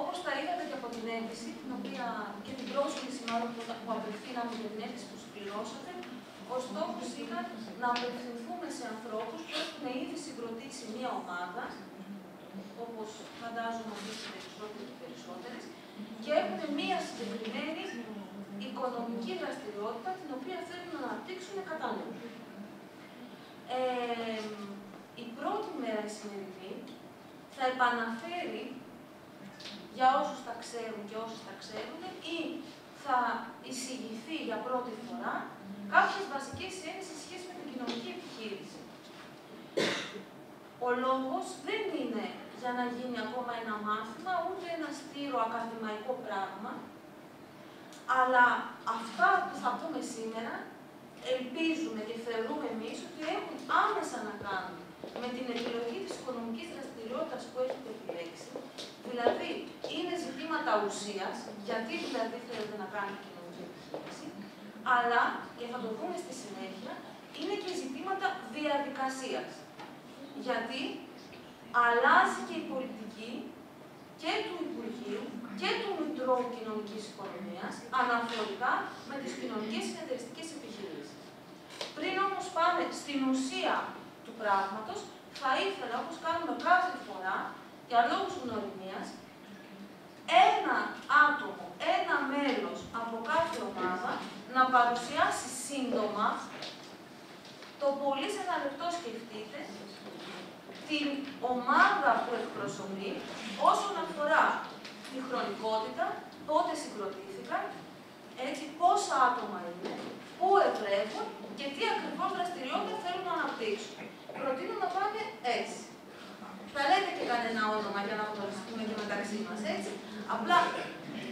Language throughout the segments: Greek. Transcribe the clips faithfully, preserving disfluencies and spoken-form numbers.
όπως τα είδατε και από την αίτηση, την οποία και την πρόσφυγη συνόρα που απευθύναμε για την αίτηση που συμπληρώσατε, ο στόχος ήταν να απευθυνθούμε σε ανθρώπους που έχουν ήδη συγκροτήσει μία ομάδα, όπως φαντάζομαι ότι είστε περισσότεροι και περισσότερες, και έχουν μία συγκεκριμένη οικονομική δραστηριότητα την οποία θέλουν να αναπτύξουν κατά νου. Ε, η πρώτη μέρα η σημερινή θα επαναφέρει, για όσους τα ξέρουν και όσους τα ξέρουν, ή θα εισηγηθεί για πρώτη φορά κάποιες βασικές έννοιες σε σχέση με την κοινωνική επιχείρηση. Ο λόγος δεν είναι για να γίνει ακόμα ένα μάθημα, ούτε ένα στήρο ακαδημαϊκό πράγμα, αλλά αυτά που θα πούμε σήμερα, ελπίζουμε και θεωρούμε εμείς ότι έχουν άμεσα να κάνουν με την επιλογή της οικονομικής δραστηριότητας που έχετε επιλέξει. Δηλαδή, είναι ζητήματα ουσίας, γιατί δηλαδή θέλετε να κάνετε κοινωνική επιχείρηση, αλλά, και θα το δούμε στη συνέχεια, είναι και ζητήματα διαδικασίας. Γιατί αλλάζει και η πολιτική και του Υπουργείου και του Μητρώου Κοινωνικής Οικονομίας αναφορικά με τις κοινωνικές συνεταιριστικές επιχειρήσεις. Πριν όμως πάμε στην ουσία του πράγματος, θα ήθελα, όπως κάνουμε κάθε φορά, για λόγους γνωριμίας, ένα άτομο, ένα μέλος από κάθε ομάδα να παρουσιάσει σύντομα, το πολύ σε ένα λεπτό σκεφτείτε, την ομάδα που εκπροσωπεί όσον αφορά τη χρονικότητα, πότε συγκροτήθηκαν, έτσι πόσα άτομα είναι, πού ευρεύουν και τι ακριβώς δραστηριότητα θέλουν να αναπτύξουν. Προτείνω να πάμε έτσι. Θα λέτε και κανένα όνομα για να γνωριστούμε και μεταξύ μας, έτσι. Απλά,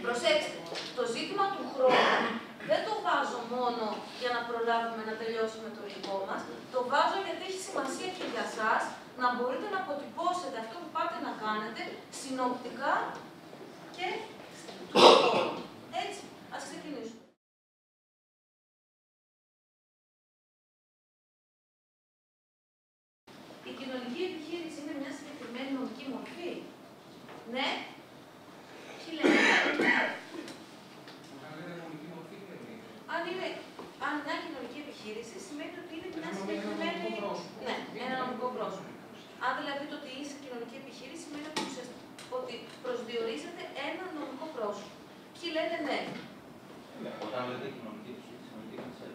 προσέξτε, το ζήτημα του χρόνου δεν το βάζω μόνο για να προλάβουμε να τελειώσουμε το υλικό μας, το βάζω γιατί έχει σημασία και για σας να μπορείτε να αποτυπώσετε αυτό που πάτε να κάνετε συνοπτικά και χρόνο. Έτσι, ας ξεκινήσουμε. Η κοινωνική επιχείρηση είναι μια συγκεκριμένη νομική μορφή. Ναι. Ποιοι λένε. Αν είναι μια κοινωνική επιχείρηση, σημαίνει ότι είναι μια συγκεκριμένη. Ναι, ένα νομικό πρόσωπο. Αν δηλαδή το ότι είσαι κοινωνική επιχείρηση, σημαίνει ότι ουσιαστικά ότι προσδιορίζεται ένα νομικό πρόσωπο. Ποιοι λένε ναι. Όταν λέτε κοινωνική επιχείρηση, σημαίνει ότι είναι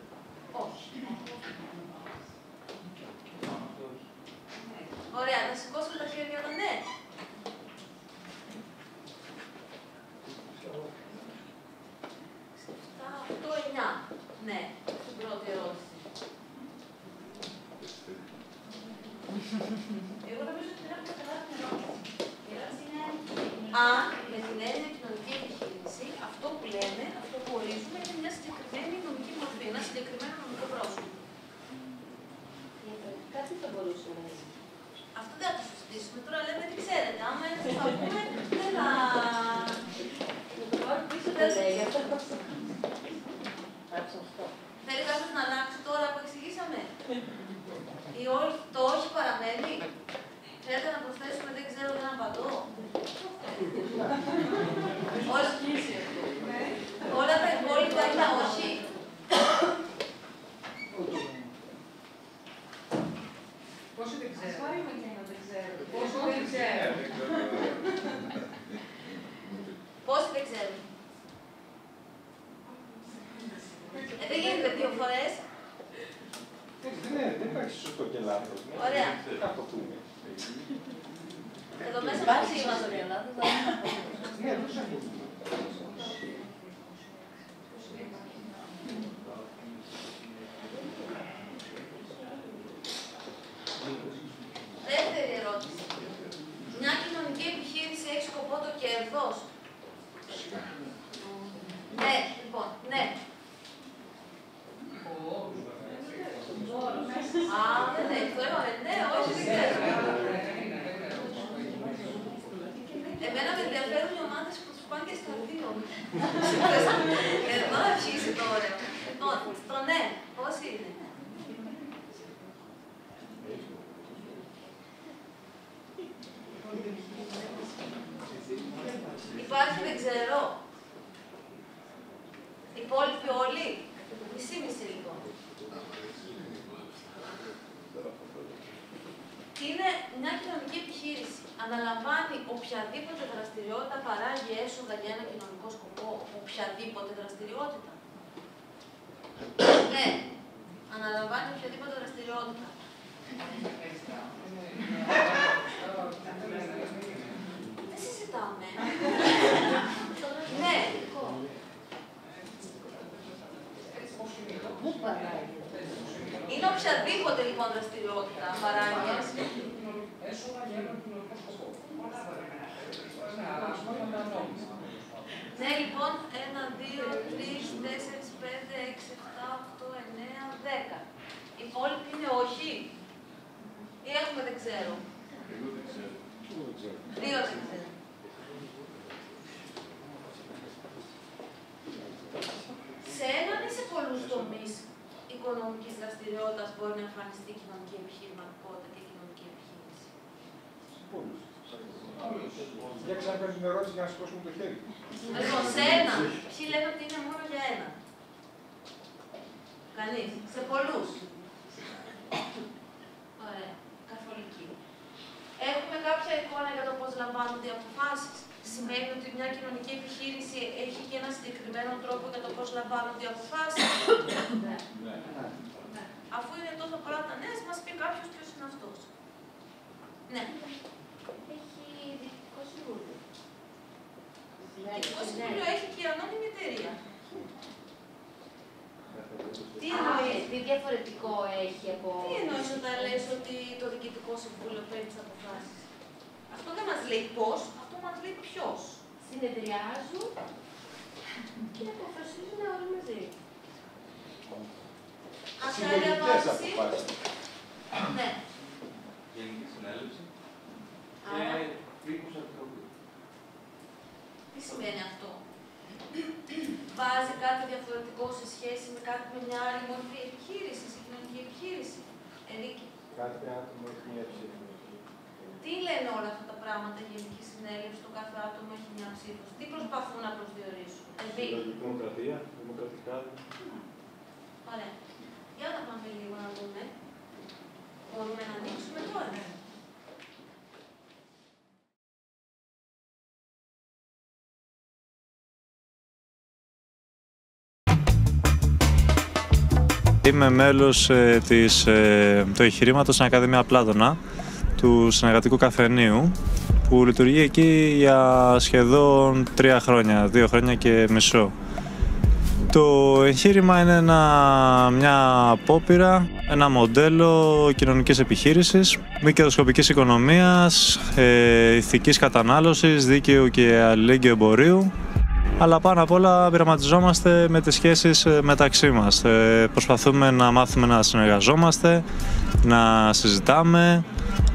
όχι. Ωραία, να σηκώσω τα χέρια όταν ναι. επτά, οκτώ, εννιά. Ναι, στην πρώτη ερώτηση. Εγώ νομίζω ότι πρέπει να καταλάβει την ερώτηση. Η ερώτηση είναι αν με την έννοια κοινωνική επιχείρηση, αυτό που λέμε, αυτό που ορίζουμε, είναι μια συγκεκριμένη νομική μορφή, ένα συγκεκριμένο νομικό πρόσωπο. Κάτι θα μπορούσε να είναι. Αυτό δεν θα το συζητήσουμε. Τώρα λέμε τι ξέρετε. Άμα έτσι θα πούμε, δεν θα. Θέλει κάποιος να αλλάξει τώρα που εξηγήσαμε. Το όχι παραμένει. Θέλετε να προσθέσουμε, δεν ξέρω, δεν απαντώ. Όλα τα υπόλοιπα είναι όχι. Πόσο δεν ξέρω. Πόσο δεν ξέρω. Πόσο δεν ξέρω. Δεν γίνεται δύο φορές. Ναι, δεν υπάρχει σωστό και λάθος. Ωραία. Εδώ μέσα υπάρχει είμαστε δύο λάθος. Ναι, δεν σε ακούμε. Δεύτερη ερώτηση. Μια κοινωνική επιχείρηση έχει σκοπό το κέρδος. Ναι, λοιπόν, ναι. Α, δεν έχει το έμαμε, ναι, όχι, δεν ξέρω. Εμένα με ενδιαφέρουν οι ομάδες που τους πάνε και στα δύο. Εδώ αρχίζει το ωραίο. Λοιπόν, στο ναι, πώς είναι. Η αναλαμβάνει οποιαδήποτε δραστηριότητα παράγει έσοδα για ένα κοινωνικό σκοπό, οποιαδήποτε δραστηριότητα. Ναι, αναλαμβάνει οποιαδήποτε δραστηριότητα. Δεν συζητάμε. Ναι. Πού παράγει. Είναι οποιαδήποτε λοιπόν δραστηριότητα παράγει. Έσοδα για ένα κοινωνικό σκοπό. Ναι, λοιπόν, ένα, δύο, τρία, τέσσερα, πέντε, έξι, επτά, οκτώ, εννέα, δέκα. Οι υπόλοιποι είναι όχι. Ή έχουμε δεν ξέρω. Εγώ δεν ξέρω. Δύο δεν ξέρω. Σε έναν ή σε πολλούς τομείς οικονομικής δραστηριότητας μπορεί να εμφανιστεί κοινωνική επιχειρηματικότητα και κοινωνική επιχείρηση. Πολλούς. Για ξαναπέζω την ερώτηση για να σηκώσουμε το χέρι. Λοιπόν, σε ένα. Ποιοι λένε ότι είναι μόνο για ένα. Κανείς. Σε πολλούς. Ωραία. Καθολική. Έχουμε κάποια εικόνα για το πώς λαμβάνονται οι αποφάσεις. Σημαίνει ότι μια κοινωνική επιχείρηση έχει και ένα συγκεκριμένο τρόπο για το πώς λαμβάνονται οι αποφάσεις. Ναι. Ναι. Αφού είναι τόσο πολλά τα νέα, μας πει κάποιος ποιος είναι αυτός. Ναι. Έχει διοικητικό συμβούλιο. Διοικητικό συμβούλιο έχει και η ανώνυμη εταιρεία. Τι εννοείς, τι διαφορετικό έχει από... Τι εννοείς όταν λες ότι το διοικητικό συμβούλιο παίρνει τις αποφάσεις. Αυτό δεν μας λέει πώς, αυτό μας λέει ποιος. Συνεδριάζουν και αποφασίζουν όλοι μαζί. Συμβολικές αποφάσεις. Ναι. Γενική συνέλευση. Τι σημαίνει αυτό. Βάζει κάτι διαφορετικό σε σχέση με κάτι με μια άλλη μορφή επιχείρηση, σε κοινωνική επιχείρηση. Ενίκη. Κάθε άτομο έχει μια ψήφο. Τι λένε όλα αυτά τα πράγματα, η γενική συνέλευση, το κάθε άτομο έχει μια ψήφο. Τι προσπαθούν να προσδιορίσουν. Επειδή. Δημοκρατία, δημοκρατικά. Ωραία. Για να πάμε λίγο να δούμε. Μπορούμε να ανοίξουμε τώρα. Είμαι μέλος ε, της, ε, του εγχειρήματος στην Ακαδημία Πλάτωνα του Συνεργατικού Καφενείου που λειτουργεί εκεί για σχεδόν τρία χρόνια, δύο χρόνια και μισό. Το εγχείρημα είναι ένα, μια απόπειρα, ένα μοντέλο κοινωνικής επιχείρησης, μη κερδοσκοπικής οικονομίας, ε, ηθικής κατανάλωσης, δίκαιου και αλληλέγγυου εμπορίου. Αλλά πάνω απ' όλα πειραματιζόμαστε με τις σχέσεις μεταξύ μας. Ε, προσπαθούμε να μάθουμε να συνεργαζόμαστε, να συζητάμε,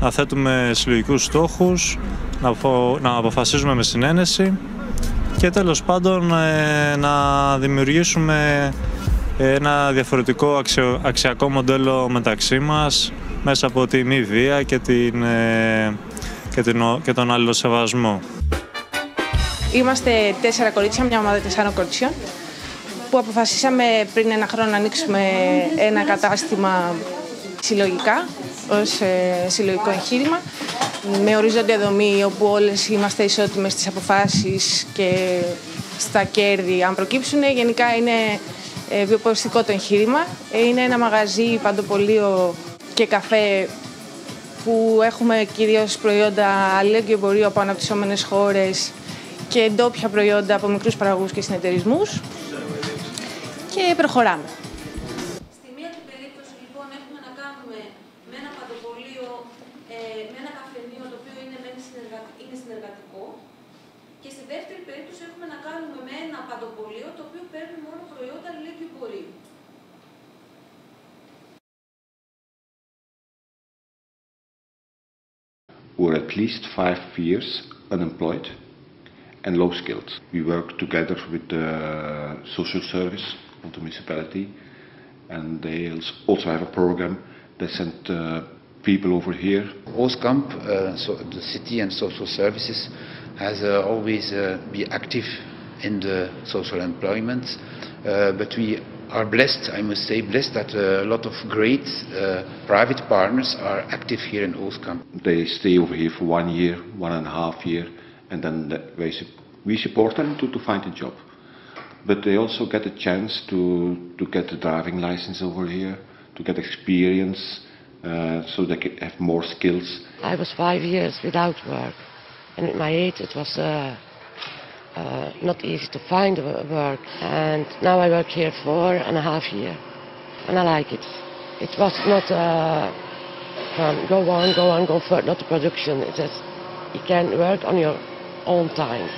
να θέτουμε συλλογικούς στόχους, να, απο, να αποφασίζουμε με συνένεση και τέλος πάντων ε, να δημιουργήσουμε ένα διαφορετικό αξιο, αξιακό μοντέλο μεταξύ μας μέσα από τη μη βία και, την, ε, και, την, και τον αλληλοσεβασμό. Είμαστε τέσσερα κορίτσια, μια ομάδα τεσσάρων κοριτσιών, που αποφασίσαμε πριν ένα χρόνο να ανοίξουμε ένα κατάστημα συλλογικά, ως συλλογικό εγχείρημα, με οριζόντια δομή όπου όλες είμαστε ισότιμες στις αποφάσεις και στα κέρδη αν προκύψουν. Γενικά είναι βιοποριστικό το εγχείρημα. Είναι ένα μαγαζί, παντοπωλείο και καφέ που έχουμε κυρίως προϊόντα αλληλέγγυου εμπορίου από αναπτυσσόμενες χώρες και ντόπια προϊόντα από μικρούς παραγωγούς και συνεταιρισμούς και προχωράμε. Στη μία την περίπτωση λοιπόν έχουμε να κάνουμε με ένα παντοπωλείο, ε, με ένα καφενείο το οποίο είναι, είναι συνεργατικό και στη δεύτερη περίπτωση έχουμε να κάνουμε με ένα παντοπωλείο το οποίο παίρνει μόνο προϊόντα αλληλέγγυου εμπορίου. We're at least five years unemployed and low skilled. We work together with the social service of the municipality and they also have a program. They send uh, people over here. Oostkamp, uh, so the city and social services, has uh, always uh, been active in the social employment, uh, but we are blessed, I must say, blessed that a lot of great uh, private partners are active here in Oostkamp. They stay over here for one year, one and a half year, and then the, we support them to, to find a job. But they also get a chance to, to get a driving license over here, to get experience, uh, so they can have more skills. I was five years without work, and at my age it was uh, uh, not easy to find work. And now I work here four and a half years, and I like it. It was not uh, from go on, go on, go further, not the production. It is, you can work on your own time,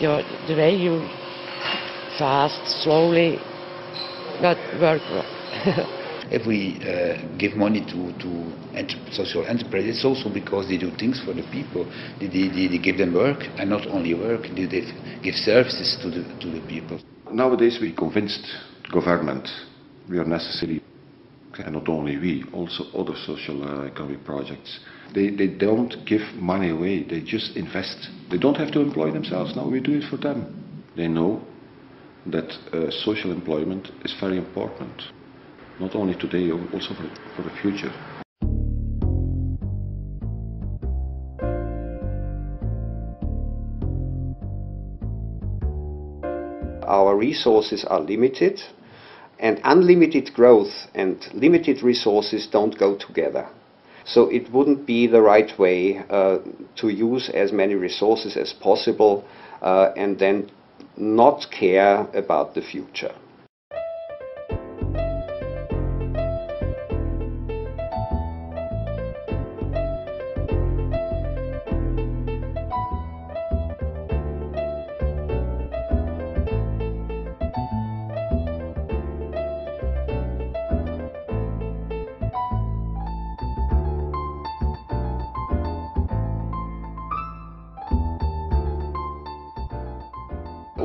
your, the way you fast, slowly, but work well. If we uh, give money to, to enter social enterprises, it's also because they do things for the people. They, they, they give them work, and not only work, they, they give services to the, to the people. Nowadays we convinced government we are necessary, and not only we, also other social uh, economic projects. They, they don't give money away, they just invest. They don't have to employ themselves, now we do it for them. They know that uh, social employment is very important. Not only today, also for the future. Our resources are limited, and unlimited growth and limited resources don't go together. So it wouldn't be the right way uh, to use as many resources as possible uh, and then not care about the future.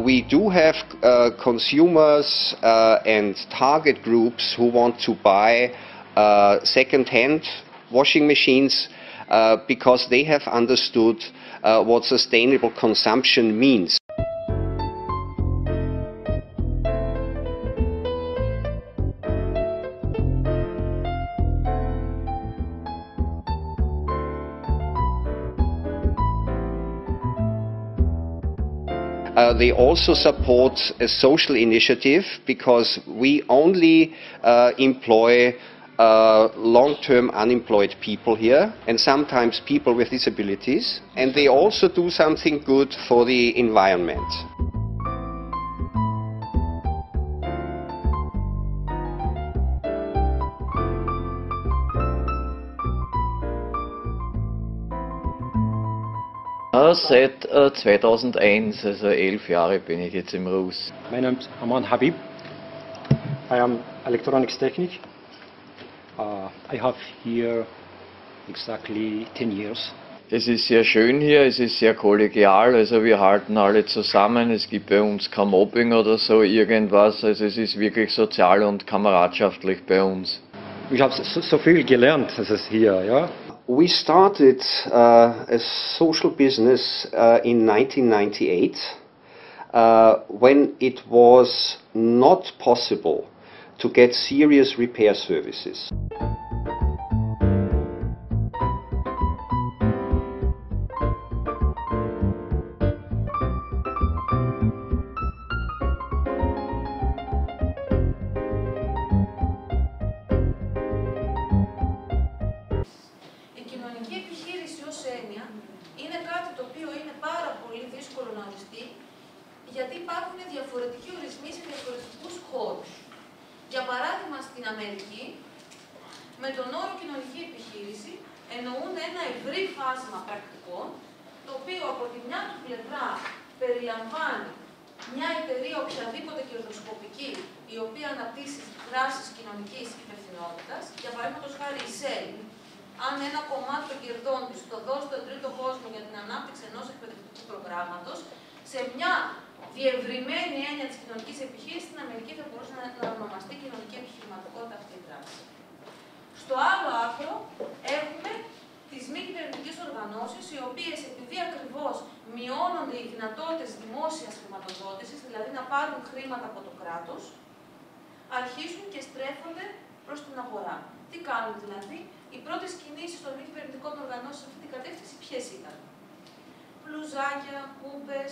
We do have uh, consumers uh, and target groups who want to buy uh, second-hand washing machines uh, because they have understood uh, what sustainable consumption means. Uh, they also support a social initiative because we only uh, employ uh, long-term unemployed people here and sometimes people with disabilities, and they also do something good for the environment. Seit uh, zweitausendeins, also elf Jahre, bin ich jetzt im R U S. My name is Aman Habib. I am electronics technician. Uh, I have here exactly ten years. Es ist sehr schön hier, es ist sehr kollegial, also wir halten alle zusammen, es gibt bei uns kein Mobbing oder so irgendwas, also es ist wirklich sozial und kameradschaftlich bei uns. Ich habe so, so viel gelernt, das ist hier, ja. We started uh, a social business uh, in nineteen ninety-eight uh, when it was not possible to get serious repair services. Γιατί υπάρχουν διαφορετικοί ορισμοί σε διαφορετικούς χώρους. Για παράδειγμα, στην Αμερική, με τον όρο κοινωνική επιχείρηση, εννοούν ένα ευρύ φάσμα πρακτικών, το οποίο από τη μια του πλευρά περιλαμβάνει μια εταιρεία οποιαδήποτε κερδοσκοπική, η οποία αναπτύσσει δράσεις κοινωνικής υπευθυνότητας. Για παράδειγματος χάρη η ΣΕΛ, αν ένα κομμάτι των κερδών της το δώσει στον τρίτο κόσμο για την ανάπτυξη ενός εκπαιδευτικού προγράμματος, σε μια διευρυμένη έννοια της κοινωνικής επιχείρησης στην Αμερική θα μπορούσε να ονομαστεί κοινωνική επιχειρηματικότητα αυτή η δράση. Στο άλλο άκρο έχουμε τις μη κυβερνητικές οργανώσεις, οι οποίες επειδή ακριβώς μειώνονται οι δυνατότητες δημόσιας χρηματοδότησης, δηλαδή να πάρουν χρήματα από το κράτος, αρχίσουν και στρέφονται προς την αγορά. Τι κάνουν δηλαδή? Οι πρώτες κινήσεις των μη κυβερνητικών οργανώσεων σε αυτή την κατεύθυνση ποιες ήταν? Πλουζάκια, κούπες,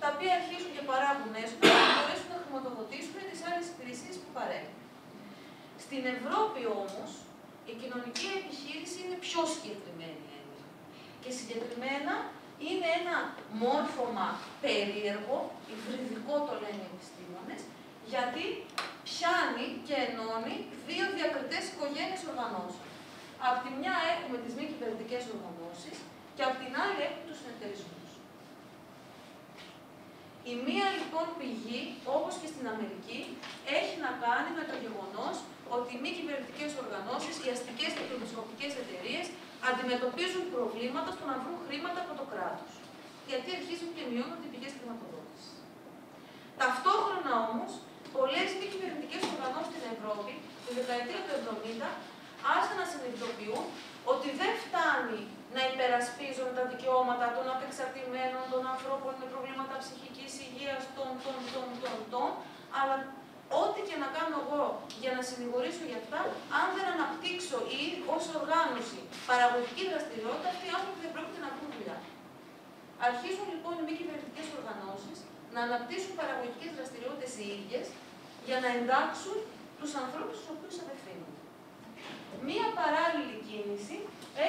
τα οποία αρχίζουν και παράγουν έσοδα για να μπορέσουν να χρηματοδοτήσουν τις άλλες υπηρεσίες που παρέχουν. Στην Ευρώπη όμως, η κοινωνική επιχείρηση είναι πιο συγκεκριμένη έννοια. Και συγκεκριμένα είναι ένα μόρφωμα περίεργο, υβριδικό το λένε οι επιστήμονες, γιατί πιάνει και ενώνει δύο διακριτές οικογένειες οργανώσεων. Απ' τη μια έχουμε τις μη κυβερνητικές οργανώσεις και απ' την άλλη έχουμε τους συνεταιρισμούς. Η μία λοιπόν πηγή, όπως και στην Αμερική, έχει να κάνει με το γεγονός ότι οι μη κυβερνητικές οργανώσεις, οι αστικές και τοπικές εταιρείες αντιμετωπίζουν προβλήματα στο να βρουν χρήματα από το κράτος. Γιατί αρχίζουν και μειώνονται οι πηγές χρηματοδότησης. Ταυτόχρονα όμως, πολλές μη κυβερνητικές οργανώσεις στην Ευρώπη, τη δεκαετία του εβδομήντα, άρχισαν να συνειδητοποιούν ότι δεν φτάνει να υπερασπίζουν τα δικαιώματα των απεξαρτημένων, των ανθρώπων με προβλήματα ψυχικής υγείας, των, των, των, των, των, αλλά ό,τι και να κάνω εγώ για να συνηγορήσω για αυτά, αν δεν αναπτύξω ή ως οργάνωση παραγωγική δραστηριότητα, αυτοί οι άνθρωποι δεν πρόκειται να βρουν δουλειά. Αρχίζουν λοιπόν οι μη κυβερνητικές οργανώσεις να αναπτύσσουν παραγωγικές δραστηριότητες οι ίδιες για να εντάξουν τους ανθρώπους στους οποίους απευθύνονται. Μία παράλληλη κίνηση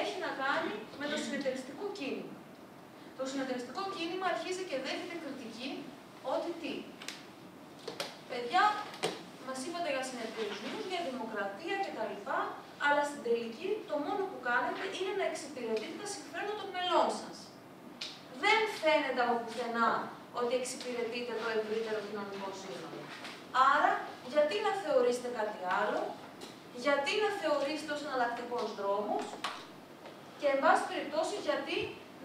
έχει να κάνει με το συνεταιριστικό κίνημα. Το συνεταιριστικό κίνημα αρχίζει και δέχεται κριτική ότι τι. Παιδιά, μας είπατε για συνεταιρισμούς, για δημοκρατία κτλ. Αλλά στην τελική το μόνο που κάνετε είναι να εξυπηρετείτε τα συμφέροντα των μελών σας. Δεν φαίνεται από πουθενά ότι εξυπηρετείτε το ευρύτερο κοινωνικό σύνολο. Άρα, γιατί να θεωρήσετε κάτι άλλο, γιατί να θεωρήσετε ως εναλλακτικούς δρόμους και, εν πάση περιπτώσει, γιατί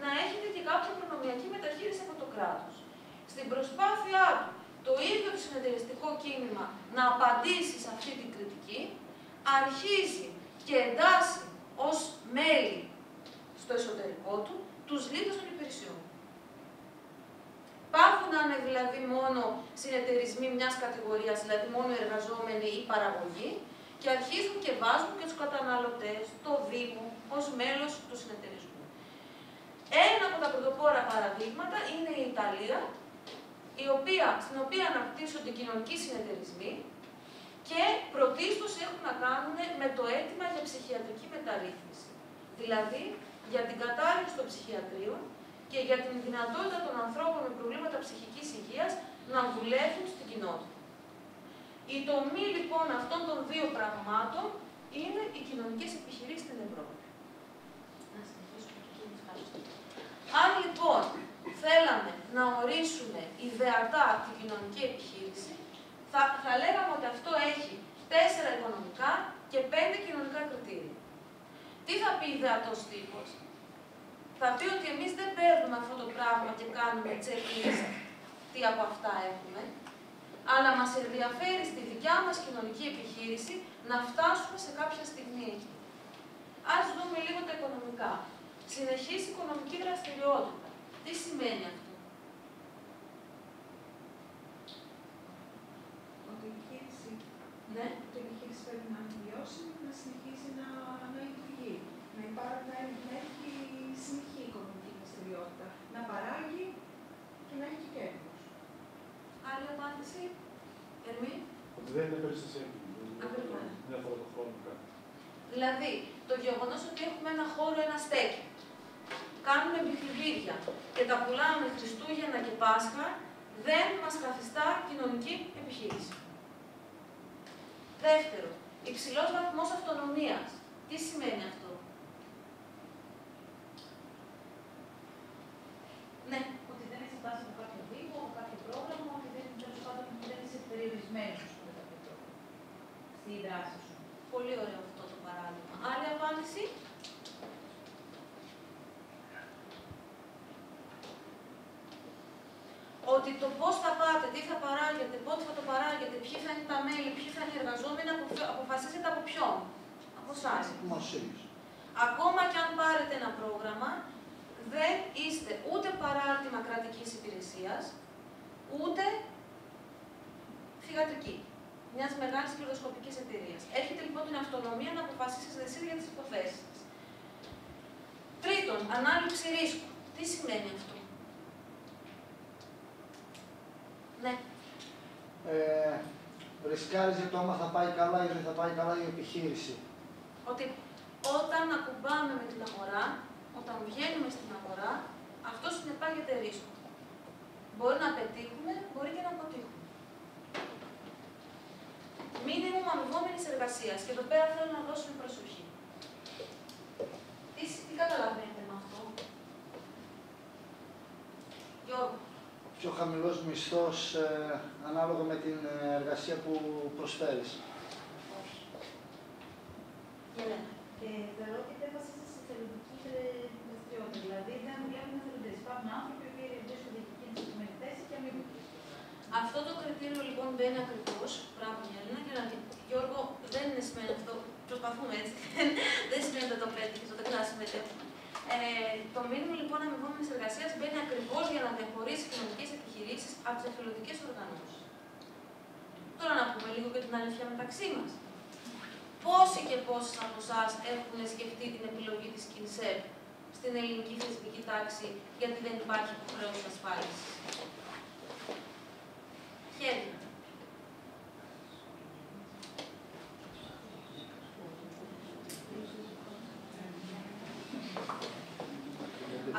να έχετε και κάποια προνομιακή μεταχείριση από το κράτος. Στην προσπάθειά του, το ίδιο το συνεταιριστικό κίνημα να απαντήσει σε αυτή την κριτική, αρχίζει και εντάσσει ως μέλη στο εσωτερικό του τους λήπτες των υπηρεσιών. Πάβουν να είναι δηλαδή μόνο συνεταιρισμοί μιας κατηγορίας, δηλαδή μόνο εργαζόμενοι ή παραγωγοί, και αρχίζουν και βάζουν και τους καταναλωτές, το Δήμο, ως μέλος του συνεταιρισμού. Ένα από τα πρωτοπόρα παραδείγματα είναι η Ιταλία, η οποία, στην οποία αναπτύσσονται κοινωνικοί συνεταιρισμοί και πρωτίστως έχουν να κάνουν με το αίτημα για ψυχιατρική μεταρρύθμιση. Δηλαδή, για την κατάργηση των ψυχιατρίων και για την δυνατότητα των ανθρώπων με προβλήματα ψυχικής υγείας να δουλεύουν στην κοινότητα. Η τομή λοιπόν αυτών των δύο πραγμάτων είναι οι κοινωνικές επιχειρήσεις στην Ευρώπη. Να συνεχίσουμε και κύριε ευχαριστώ. Αν λοιπόν θέλαμε να ορίσουμε ιδεατά την κοινωνική επιχείρηση, θα, θα λέγαμε ότι αυτό έχει τέσσερα οικονομικά και πέντε κοινωνικά κριτήρια. Τι θα πει ιδεατός τύπος? Θα πει ότι εμείς δεν παίρνουμε αυτό το πράγμα και κάνουμε checklist τι από αυτά έχουμε, αλλά μας ενδιαφέρει στη δικιά μας κοινωνική επιχείρηση να φτάσουμε σε κάποια στιγμή. Ας δούμε λίγο τα οικονομικά. Συνεχής οικονομική δραστηριότητα. Τι σημαίνει αυτό? Ότι η επιχείρηση, ναι. Ότι η επιχείρηση πρέπει να είναι βιώσιμη, να συνεχίζει να, να λειτουργεί. Να υπάρχει να έχει συνεχή οικονομική δραστηριότητα. Να παράγει και να έχει κέρδος. Άλλη απάντηση, Ερμή. Ότι δεν είναι περιστασιακή. Ακριβώς. Μια φορά το χρόνο κάτι. Δηλαδή, το γεγονός ότι έχουμε ένα χώρο, ένα στέκι. Κάνουμε μπιχλιμπίδια και τα πουλάμε Χριστούγεννα και Πάσχα, δεν μας καθιστά κοινωνική επιχείρηση. Δεύτερο, υψηλός βαθμός αυτονομίας. Τι σημαίνει αυτό? Ναι. Ότι δεν είσαι βάση από κάποιο δίκο, από κάποιο πρόγραμμα, ότι δεν, δεν είσαι περιορισμένος με κάποιο πρόγραμμα. Στη δράση σου. Πολύ ωραίο αυτό το παράδειγμα. Άλλη απάντηση. Ότι το πώς θα πάτε, τι θα παράγετε, πότε θα το παράγετε, ποιοι θα είναι τα μέλη, ποιοι θα είναι οι εργαζόμενοι, αποφασίζεται από ποιον. Από εσάς. Ακόμα και αν πάρετε ένα πρόγραμμα, δεν είστε ούτε παράρτημα κρατικής υπηρεσίας, ούτε θυγατρική, μιας μεγάλης κερδοσκοπικής εταιρείας. Έχετε λοιπόν την αυτονομία να αποφασίσετε εσείς για τις υποθέσεις σας. Τρίτον, ανάληψη ρίσκου. Τι σημαίνει αυτό? Ναι. Ε, ρισκάρεις για το άμα θα πάει καλά ή δεν θα πάει καλά η επιχείρηση. Ότι όταν ακουμπάμε με την αγορά, όταν βγαίνουμε στην αγορά, αυτό συνεπάγεται ρίσκο. Μπορεί να πετύχουμε, μπορεί και να αποτύχουμε. Μίνιμουμ αμοιβόμενης εργασίας. Και εδώ πέρα θέλω να δώσουμε προσοχή. Τι, τι καταλαβαίνετε με αυτό, Γιώργο? Πιο χαμηλός μισθός ε, ανάλογα με την εργασία που προσφέρεις. Όχι. Γελένα. Ε, θεωρώ ότι δεν βασίζεται σε θελοντική δραστηριότητα. Δηλαδή, δεν μιλάμε με θελοντές. Υπάρχουν άνθρωποι που διευκρινίζουν διοικητικές επιμελητές και αμοιβόμενοι. Αυτό το κριτήριο λοιπόν δεν είναι ακριβώς. Μπράβο, Γελένα. Και Γιώργο, δεν σημαίνει αυτό. Προσπαθούμε έτσι. Δεν σημαίνει ότι το πέτυχε, ότι δεν συμμετέχουμε. Ε, το μήνυμα λοιπόν αμοιβόμενης εργασίας μπαίνει ακριβώς για να διαχωρίσει κοινωνικές επιχειρήσεις από τις εθελοντικές οργανώσεις. Τώρα να πούμε λίγο και την αλήθεια μεταξύ μας. Πόσοι και πόσες από εσάς έχουν σκεφτεί την επιλογή της ΚΙΝΣΕΠ στην ελληνική θεσμική τάξη, γιατί δεν υπάρχει υποχρέωση ασφάλισης? Χαίρετε.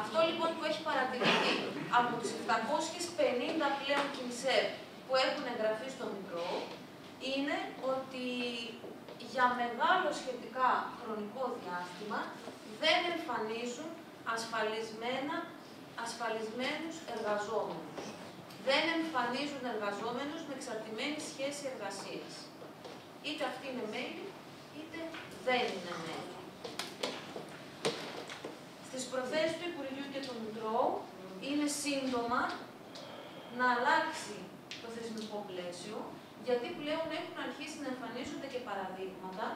Αυτό λοιπόν που έχει παρατηρηθεί από τις επτακόσιες πενήντα πλέον ΚΙΝΣΕΠ που έχουν εγγραφεί στο Μητρό είναι ότι για μεγάλο σχετικά χρονικό διάστημα δεν εμφανίζουν ασφαλισμένα, ασφαλισμένους εργαζόμενους. Δεν εμφανίζουν εργαζόμενους με εξαρτημένη σχέση εργασίας. Είτε αυτοί είναι μέλη, είτε δεν είναι μέλη. Στις προθέσεις του Υπουργείου και του Μητρώου είναι σύντομα να αλλάξει το θεσμικό πλαίσιο, γιατί πλέον έχουν αρχίσει να εμφανίζονται και παραδείγματα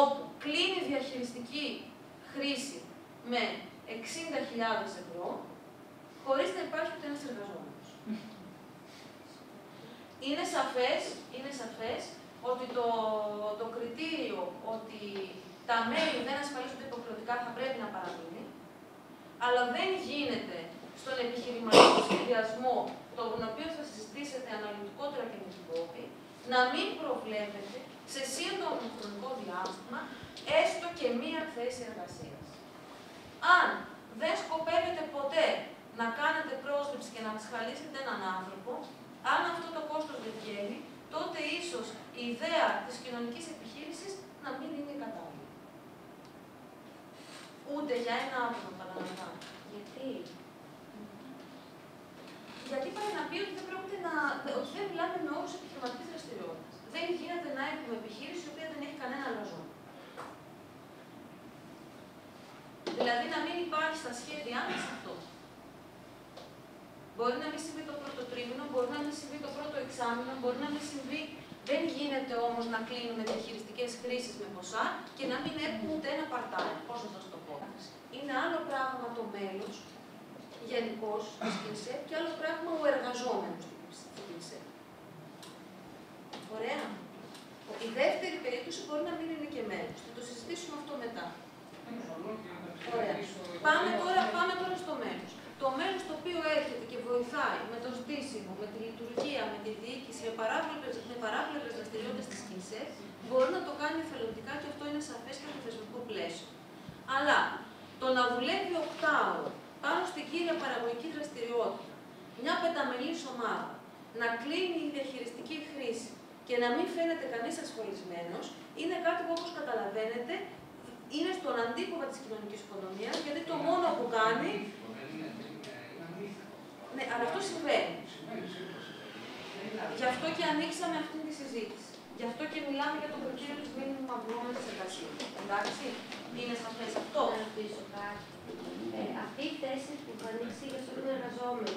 όπου κλείνει διαχειριστική χρήση με εξήντα χιλιάδες ευρώ χωρίς να υπάρχει ούτε ένας εργαζόμενος. Είναι σαφές, είναι σαφές ότι το, το κριτήριο ότι τα μέλη δεν ασφαλίζονται υποχρεωτικά θα πρέπει να παραμείνει, αλλά δεν γίνεται στον επιχειρηματικό σχεδιασμό, τον οποίο θα συζητήσετε αναλυτικότερα και με την κόπη, να μην προβλέπετε σε σύντομο χρονικό διάστημα έστω και μία θέση εργασίας. Αν δεν σκοπεύετε ποτέ να κάνετε πρόσληψη και να ασφαλίσετε έναν άνθρωπο, αν αυτό το κόστος δεν βγαίνει, τότε ίσως η ιδέα της κοινωνικής επιχείρησης να μην είναι κατάλληλη. Ούτε για ένα άτομο, παραλαμβάνω. Γιατί? Γιατί πάει να πει ότι δεν, να, ότι δεν μιλάμε με όρους επιχειρηματικής δραστηριότητας. Δεν γίνεται να έχουμε επιχείρηση η οποία δεν έχει κανένα εργαζόμενο. Δηλαδή να μην υπάρχει στα σχέδιά μας αυτό. Μπορεί να μην συμβεί το πρώτο τρίμηνο, μπορεί να μην συμβεί το πρώτο εξάμηνο, μπορεί να μην συμβεί. Δεν γίνεται όμως να κλείνουμε διαχειριστικές χρήσεις με ποσά και να μην έχουμε ούτε ένα part-time. Πώς να σας το πω. Είναι άλλο πράγμα το μέλος, γενικώς, της ΚΙΝΣΕΠ και άλλο πράγμα ο εργαζόμενος της ΚΙΝΣΕΠ. Ωραία. Η δεύτερη περίπτωση μπορεί να μην είναι και μέλος. Θα το συζητήσουμε αυτό μετά. Ωραία. Πάμε τώρα, πάμε τώρα στο μέλος. Το μέλος το οποίο έρχεται και βοηθάει με το στήσιμο, με τη λειτουργία, με τη διοίκηση, με παράπλευρες δραστηριότητες της ΚΙΝΣΕΠ, μπορεί να το κάνει εθελοντικά και αυτό είναι σαφές και το θεσμικό πλαίσιο. Αλλά το να δουλεύει οκτάωρο πάνω στην κύρια παραγωγική δραστηριότητα, μια πενταμελής ομάδα, να κλείνει η διαχειριστική χρήση και να μην φαίνεται κανείς ασχολισμένος, είναι κάτι που όπως καταλαβαίνετε είναι στον αντίποδα της κοινωνικής οικονομίας, γιατί το μόνο που κάνει. Ναι, αλλά αυτό συμβαίνει. Γι' αυτό και ανοίξαμε αυτή τη συζήτηση. Γι' αυτό και μιλάμε για το κριτήριο του μήνυμα αμοιβόμενης εργασίας. Εντάξει, είναι σαφές αυτό. Να ρωτήσω κάτι. Ε, αυτή η θέση που θα ανοίξει για στον εργαζόμενο,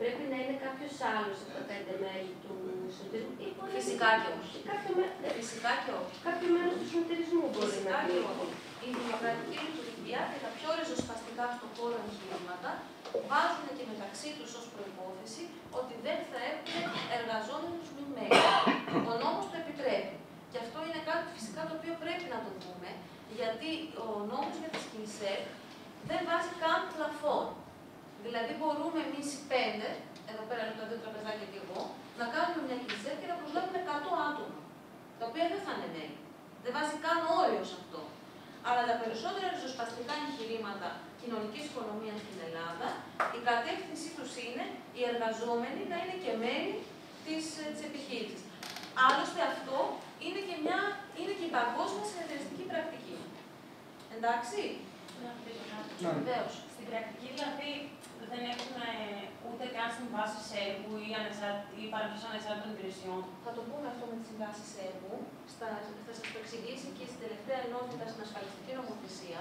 πρέπει να είναι κάποιος άλλος από τα πέντε μέλη του συνεταιρισμού? Φυσικά και όχι. Φυσικά και όχι. Κάποιο μέλος του συνεταιρισμού μπορεί να είναι. Η δημοκρατική λειτουργία και τα πιο ριζοσπαστικά στον χώρο εγχειρήματα βάζουν και μεταξύ τους ως προϋπόθεση ότι δεν θα έχουν εργαζόμενους μη μέλη. Ο νόμος το επιτρέπει. Και αυτό είναι κάτι φυσικά το οποίο πρέπει να το δούμε, γιατί ο νόμος για τις ΚΙΝΣΕΚ δεν βάζει καν πλαφό. Δηλαδή μπορούμε εμείς οι πέντε, εδώ πέρα είναι τα δύο τραπεζάκια και εγώ, να κάνουμε μια ΚΙΝΣΕΚ και να προσλάβουμε εκατό άτομα, τα οποία δεν θα είναι μέλη. Δεν βάζει καν όριο σε αυτό. Αλλά τα περισσότερα ριζοσπαστικά εγχειρήματα κοινωνικής οικονομίας στην Ελλάδα, η κατεύθυνσή τους είναι οι εργαζόμενοι να είναι και μέλη της, της επιχείρησης. Άλλωστε αυτό είναι και, μια, είναι και η παγκόσμια συνεταιριστική πρακτική. Εντάξει. Ναι. Βεβαίως. Στην πρακτική δηλαδή δεν έχουν ε, ούτε καν συμβάσεις έργου ή, ή παροχής ανεξάρτητων υπηρεσιών. Θα το πούμε αυτό με τις συμβάσεις έργου. Στα, θα σας το εξηγήσει και στην τελευταία ενότητα στην ασφαλιστική νομοθεσία.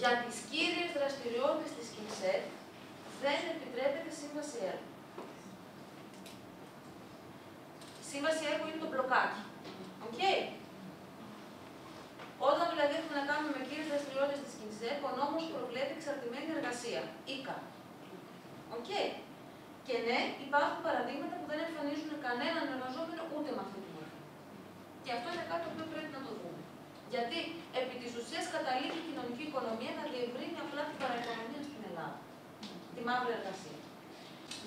Για τις κύριες δραστηριότητες της ΚΙΝΣΕΚ δεν επιτρέπεται σύμβαση έργου. Σύμβαση έργου είναι το μπλοκάκι. Οκ. Okay. Όταν δηλαδή έχουμε να κάνουμε με κύριες δραστηριότητες της ΚΙΝΣΕΚ, ο νόμος προβλέπει εξαρτημένη εργασία, ΙΚΑ. Οκ. Okay. Και ναι, υπάρχουν παραδείγματα που δεν εμφανίζουν κανέναν εργαζόμενο ούτε με αυτή τη μορφή. Και αυτό είναι κάτι που πρέπει να το δούμε. Γιατί επί της ουσίας καταλήγει η κοινωνική οικονομία να διευρύνει απλά την παραοικονομία στην Ελλάδα. Τη μαύρη εργασία.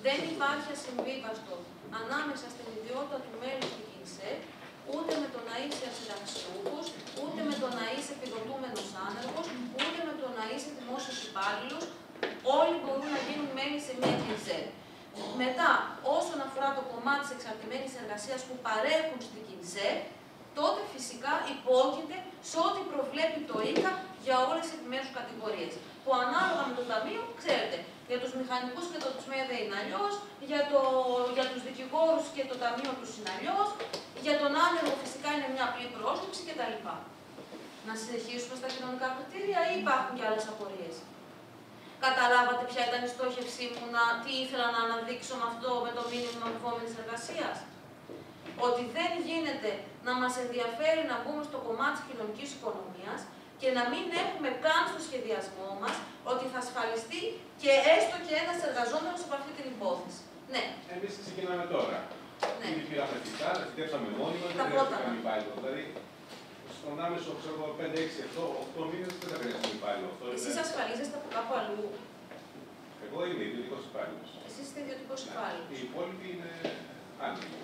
Δεν υπάρχει ασυμβίβαστο ανάμεσα στην ιδιότητα του μέλους του ΚΙΝΣΕΚ, ούτε με το να είσαι ασυνταξιούχος, ούτε με το να είσαι επιδοτούμενος άνεργος, ούτε με το να είσαι δημόσιος υπάλληλος. Όλοι μπορούν να γίνουν μέλη σε μια ΚΙΝΣΕΚ. Μετά, όσον αφορά το κομμάτι της εξαρτημένης εργασίας που παρέχουν στην ΚΙΝΣΕΚ, τότε φυσικά υπόκειται σε ό,τι προβλέπει το ΙΚΑ για όλες τις επιμέρους κατηγορίες. Που ανάλογα με το ταμείο, ξέρετε, για τους μηχανικούς και το ΤΣΜΕΔΕ είναι αλλιώς, για, το, για τους δικηγόρους και το ταμείο τους είναι αλλιώς, για τον άνεργο φυσικά είναι μια απλή πρόσληψη κτλ. Να συνεχίσουμε στα κοινωνικά κριτήρια ή υπάρχουν και άλλες απορίες? Καταλάβατε ποια ήταν η στόχευσή μου, να, τι ήθελα να αναδείξω με αυτό, με το μήνυμα αμοιβόμενης εργασίας? Ότι δεν γίνεται να μας ενδιαφέρει να μπούμε στο κομμάτι της κοινωνικής οικονομίας και να μην έχουμε καν στο σχεδιασμό μας ότι θα ασφαλιστεί και έστω και ένας εργαζόμενος από αυτή την υπόθεση. Ναι. Εμείς ξεκινάμε τώρα. Ναι. Ήδη πήραμε φυσικά, τα φυτέψαμε μόνοι μας, δεν χρειάζεται υπάλληλο. Δηλαδή, στον άμεσο, ξέρω εγώ, πέντε, έξι, επτά, οκτώ μήνες δεν θα χρειάζεται υπάλληλο. Εσείς ασφαλίζεστε από κάπου αλλού? Εγώ είμαι ιδιωτικός υπάλληλος. Εσείς είστε ιδιωτικός υπάλληλος. Οι υπόλοιποι είναι άνεργοι.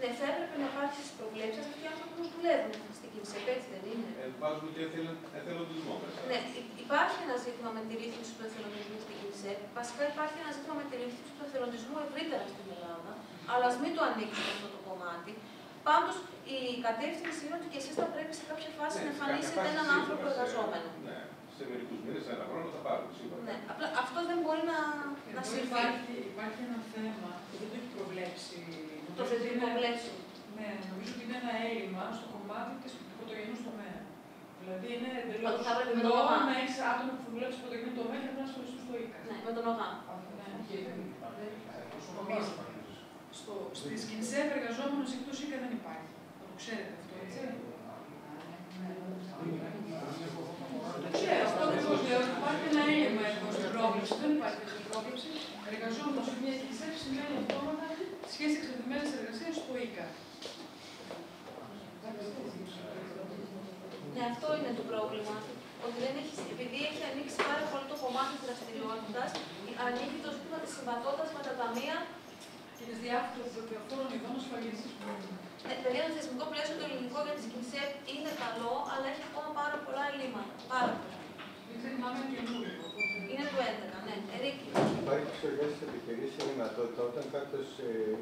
Ναι, θα έπρεπε να πάρει στις προβλέψεις σας και οι άνθρωποι όμως δουλεύουν στην ΚΙΝΣΕΚ, έτσι δεν είναι? Ε, βάζουν και εθελοντισμό μέσα. Ναι, υπάρχει ένα ζήτημα με τη ρύθμιση του εθελοντισμού στην ΚΙΝΣΕΚ. Βασικά υπάρχει ένα ζήτημα με τη ρύθμιση του εθελοντισμού ευρύτερα στην Ελλάδα, αλλά ας μην το ανοίξουμε αυτό το κομμάτι. Πάντως η κατεύθυνση είναι ότι και εσείς θα πρέπει σε κάποια φάση ναι, να εμφανίσετε έναν άνθρωπο εργαζόμενο. Ναι, σε μερικούς μήνες, ένα χρόνο θα πάρουν σίγουρα. Ναι, απλά αυτό δεν μπορεί να, να συμβεί. Υπάρχει, υπάρχει ένα θέμα που δεν το έχει προβλέψει. Το θετικό πλαίσιο. Ναι, νομίζω ότι είναι ένα έλλειμμα στο κομμάτι τη πρωτογενού τομέα. Δηλαδή είναι εντελώ νόμο να έχει άτομο που δουλεύει στο πρωτογενή τομέα και να ασχοληθεί στο ΙΚΑ. Ναι, με τον ΟΓΑ. Στη ΚΙΝΣΕΚ εργαζόμενο εκτό ΙΚΑ δεν υπάρχει. Το ξέρετε αυτό, έτσι? Το ξέρω, αυτό ακριβώ λέω. Υπάρχει ένα έλλειμμα εδώ στην πρόβλεψη. Δεν υπάρχει στην πρόβλεψη. Εργαζόμενο σε μια ΚΙΝΣΕΚ σημαίνει αυτόματα σχέση εξαρτημένης εργασίας στο ΙΚΑ. Ναι, αυτό είναι το πρόβλημα. Ότι δεν έχει, επειδή έχει ανοίξει πάρα πολύ το κομμάτι της δραστηριότητας, ανοίγει το ζήτημα της συμβατότητας με τα ταμεία και τις διάφορες διαφόρων ειδών ασφαλίσεις. Ναι, δηλαδή το θεσμικό πλαίσιο το ελληνικό για τις ΚΙΝΣΕΚ είναι καλό, αλλά έχει ακόμα πάρα πολλά ελλείμματα. Πάρα πολλά. Δεν ξεχνάμε καινούριο. Είναι του έντεκα, ναι. Ερίκη. Υπάρχει στις οργές επιχειρήσεις η δυνατότητα όταν κάποιος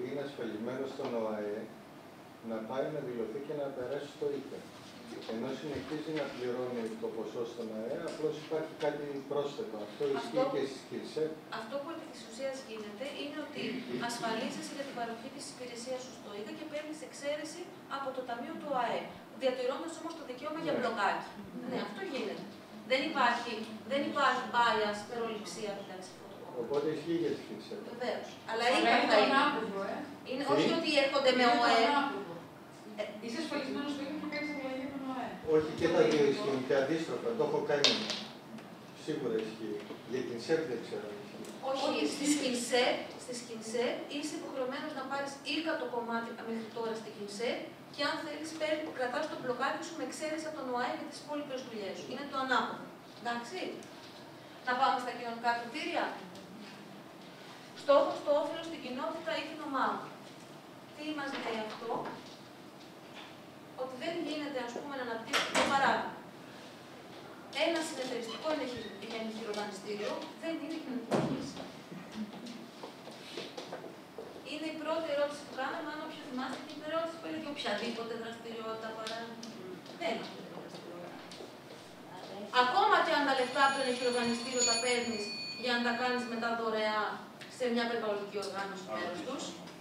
είναι ασφαλισμένος στον ΟΑΕ να πάει να δηλωθεί και να περάσει στο ΙΚΑ. Ενώ συνεχίζει να πληρώνει το ποσό στον ΟΑΕ, απλώς υπάρχει κάτι πρόσθετο. Αυτό ισχύει και στις ΚΙΝΣΕΚ. Αυτό που επί της ουσίας γίνεται είναι ότι ασφαλίζεσαι για την παροχή της υπηρεσίας σου στο ΙΚΑ και παίρνεις εξαίρεση από το ταμείο του ΟΑΕ. Διατηρώντας όμως το δικαίωμα για μπλοκάκι. Ναι, αυτό γίνεται. Δεν υπάρχει, δεν υπάρχει bias, περοληψία μεταξύ αυτών των κομμάτων. Οπότε ισχύει για τις ΚΙΝΣΕΚ. Βεβαίως. Αλλά είναι ανάποδο, ε. Είναι, όχι ότι έρχονται με ΟΕ. Είσαι ασφαλισμένος στο ίδιο και κάνεις αγωγή με ΟΕ. Όχι και τα δύο ισχύουν και αντίστροφα. Το έχω κάνει. σίγουρα ισχύει. Για την ΣΕΠ δεν ξέρω. Όχι, στις ΚΙΝΣΕΠ, στις ΚΙΝΣΕΠ είσαι υποχρεωμένος να πάρεις ίκα το κομμάτι μέχρι τώρα στη ΚΙΝΣΕΠ και αν θέλεις κρατάς τον μπλοκάκι σου με εξαίρεση από τον ΟΑΕ για τις υπόλοιπες δουλειές σου. Είναι το ανάποδο. Εντάξει. Να πάμε στα κοινωνικά κριτήρια. Στόχος, το όφελος στην κοινότητα ή την ομάδα. Τι μας λέει αυτό? Ότι δεν γίνεται, ας πούμε, να αναπτύξουμε το παράδειγμα. Ένα συνεταιριστικό εγχειροδανειστήριο δεν είναι κοινωνική εγγύηση. Είναι η πρώτη ερώτηση που κάναμε, αν όποιο θυμάστε την ερώτηση που έλεγε οποιαδήποτε δραστηριότητα παρά. Δεν είναι αυτή η δραστηριότητα. Ακόμα και αν τα λεφτά από το εγχειροδανειστήριο τα παίρνει για να τα κάνει μετά δωρεά σε μια περιβαλλοντική οργάνωση μέρος του.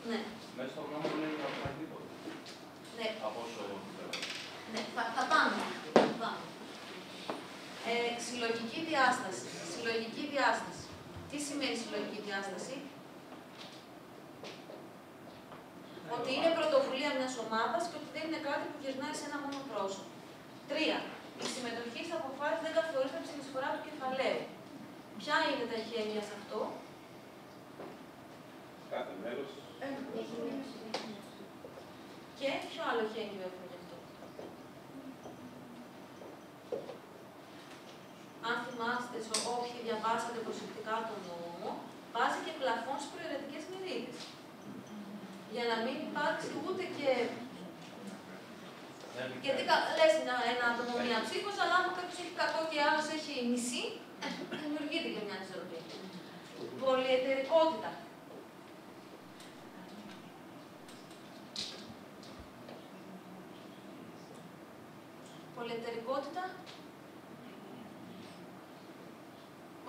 Ναι. Μέσα στο γνώμη είναι για οποιαδήποτε. Ναι. Από όσο εγώ πιστεύω. Ναι, θα πάμε. Ε, συλλογική διάσταση. Συλλογική διάσταση. Τι σημαίνει συλλογική διάσταση? Ε, ότι είναι πρωτοβουλία μιας ομάδας και ότι δεν είναι κάτι που γυρνάει σε ένα μόνο πρόσωπο. Τρία. Η συμμετοχή σε αποφάσεις δεν καθορίζεται από τη συνεισφορά του κεφαλαίου. Ποια είναι τα χέρια σε αυτό? Κάθε μέρος. Ε, και ποιο άλλο χέρια έχουμε γι' αυτό? Αν θυμάστε, όποιοι διαβάσατε προσεκτικά τον νόμο, βάζει και πλαφόν στις προαιρετικές μερίδες. Για να μην υπάρξει ούτε και. Γιατί λες ένα άτομο μία ψήφος, αλλά αν κάποιος έχει κακό και άλλος έχει μισή, δημιουργείται και μια ισορροπία. Πολυεταιρικότητα. Πολυεταιρικότητα.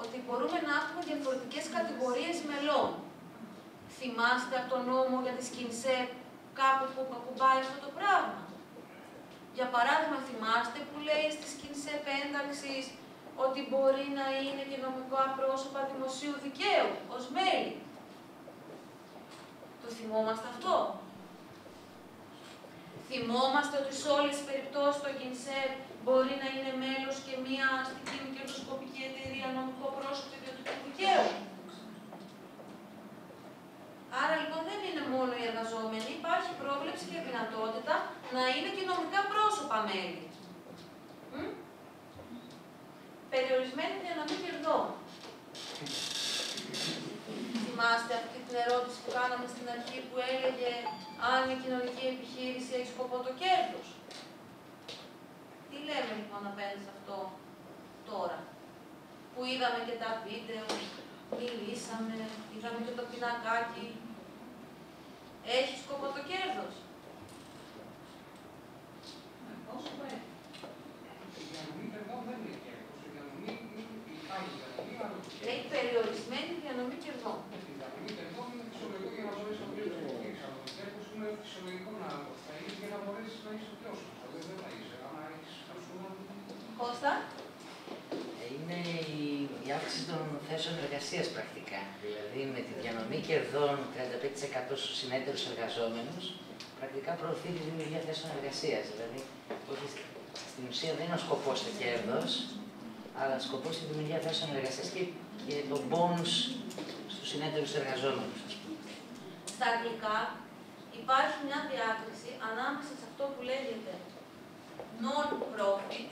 Ότι μπορούμε να έχουμε διαφορετικές κατηγορίες μελών. Θυμάστε από τον νόμο για τις ΚΙΝΣΕΠ κάπου που ακουμπάει αυτό το πράγμα. Για παράδειγμα, θυμάστε που λέει στις ΚΙΝΣΕΠ ένταξης ότι μπορεί να είναι και νομικά πρόσωπα δημοσίου δικαίου ως μέλη. Το θυμόμαστε αυτό? Θυμόμαστε ότι σε όλες τις περιπτώσεις το ΚΙΝΣΕΠ μπορεί να είναι μέλος και μία αστική μικροσκοπική εταιρεία, νομικό πρόσωπο ιδιωτικού δικαίου. Άρα λοιπόν δεν είναι μόνο οι εργαζόμενοι, υπάρχει πρόβλεψη και δυνατότητα να είναι και νομικά πρόσωπα μέλη. Μ? Περιορισμένη για να μην κερδώ. Θυμάστε αυτή την ερώτηση που κάναμε στην αρχή που έλεγε αν η κοινωνική επιχείρηση έχει σκοπό το κέρδος. Τι λέμε λοιπόν απέναντι σε αυτό τώρα, που είδαμε και τα βίντεο, μιλήσαμε, είδαμε και το πινακάκι. Έχει σκοπό το κέρδος? Όσο πρέπει. Για να μην εδώ δεν είναι κέρδος, για να μην υπάρχει διανομή, αλλά... Έχει περιορισμένη διανομή κερδών. Για να μην εδώ είναι φυσιολογικό για να μπορέσει να βρει το κέρδος, αλλά το κέρδος είναι φυσιολογικό να θέλεις για να μπορέσεις να είσαι πιο σωστό, δεν θα είσαι. Κώστα. Είναι η αύξηση των θέσεων εργασίας πρακτικά. Δηλαδή με τη διανομή κερδών τριάντα πέντε τοις εκατό στους συνέτερους εργαζόμενους πρακτικά προωθεί τη δημιουργία θέσεων εργασίας. Δηλαδή ότι στην ουσία δεν είναι ο σκοπός το κέρδος, αλλά ο σκοπός η δημιουργία θέσεων εργασίας και, και το μπόνους στους συνέτερους εργαζόμενους. Στα αγγλικά υπάρχει μια διάκριση ανάμεσα σε αυτό που λέγεται non-profit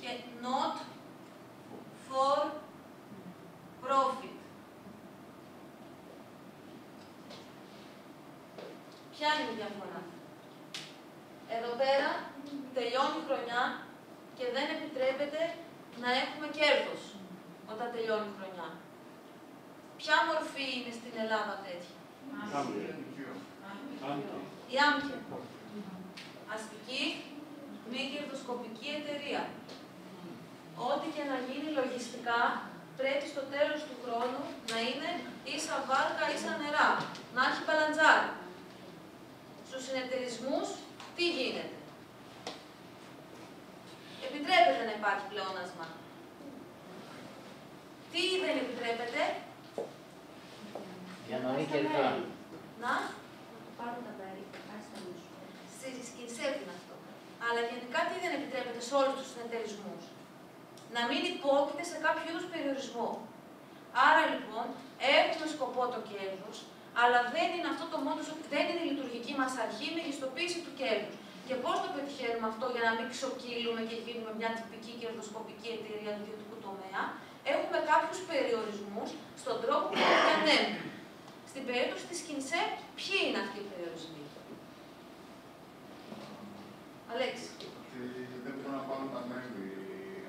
και not for profit. Ποια είναι η διαφορά? Εδώ πέρα τελειώνει η χρονιά και δεν επιτρέπεται να έχουμε κέρδος όταν τελειώνει η χρονιά. Ποια μορφή είναι στην Ελλάδα τέτοια? Η ΆΜΚΕ, αστική μη κερδοσκοπική εταιρεία. Ό,τι και να γίνει λογιστικά, πρέπει στο τέλος του χρόνου να είναι ίσα βάρκα, ίσα νερά, να έχει μπαλαντζάρι. Στους συνεταιρισμούς, τι γίνεται? Επιτρέπεται να υπάρχει πλεόνασμα. Τι δεν επιτρέπεται? Διανομή κερδών. Να. Πάρουν τα περίπτωση. Στις ΚΙΝΣΕΠ είναι αυτό. αλλά γενικά τι δεν επιτρέπεται σε όλους τους συνεταιρισμούς. Να μην υπόκειται σε κάποιο είδους περιορισμό. Άρα λοιπόν έχουμε σκοπό το κέρδος, αλλά δεν είναι αυτό το μόνο, δεν είναι η λειτουργική μας αρχή, η μεγιστοποίηση του κέρδους. Και πώς το πετυχαίνουμε αυτό για να μην ξοκύλουμε και γίνουμε μια τυπική κερδοσκοπική εταιρεία του ιδιωτικού τομέα? Έχουμε κάποιους περιορισμούς στον τρόπο που διανέμουμε. Στην περίπτωση της ΚΙΝΣΕ, ποιοι είναι αυτοί οι περιορισμοί? Αλέξη. Ότι δεν μπορούν να πάρουν τα μέλη,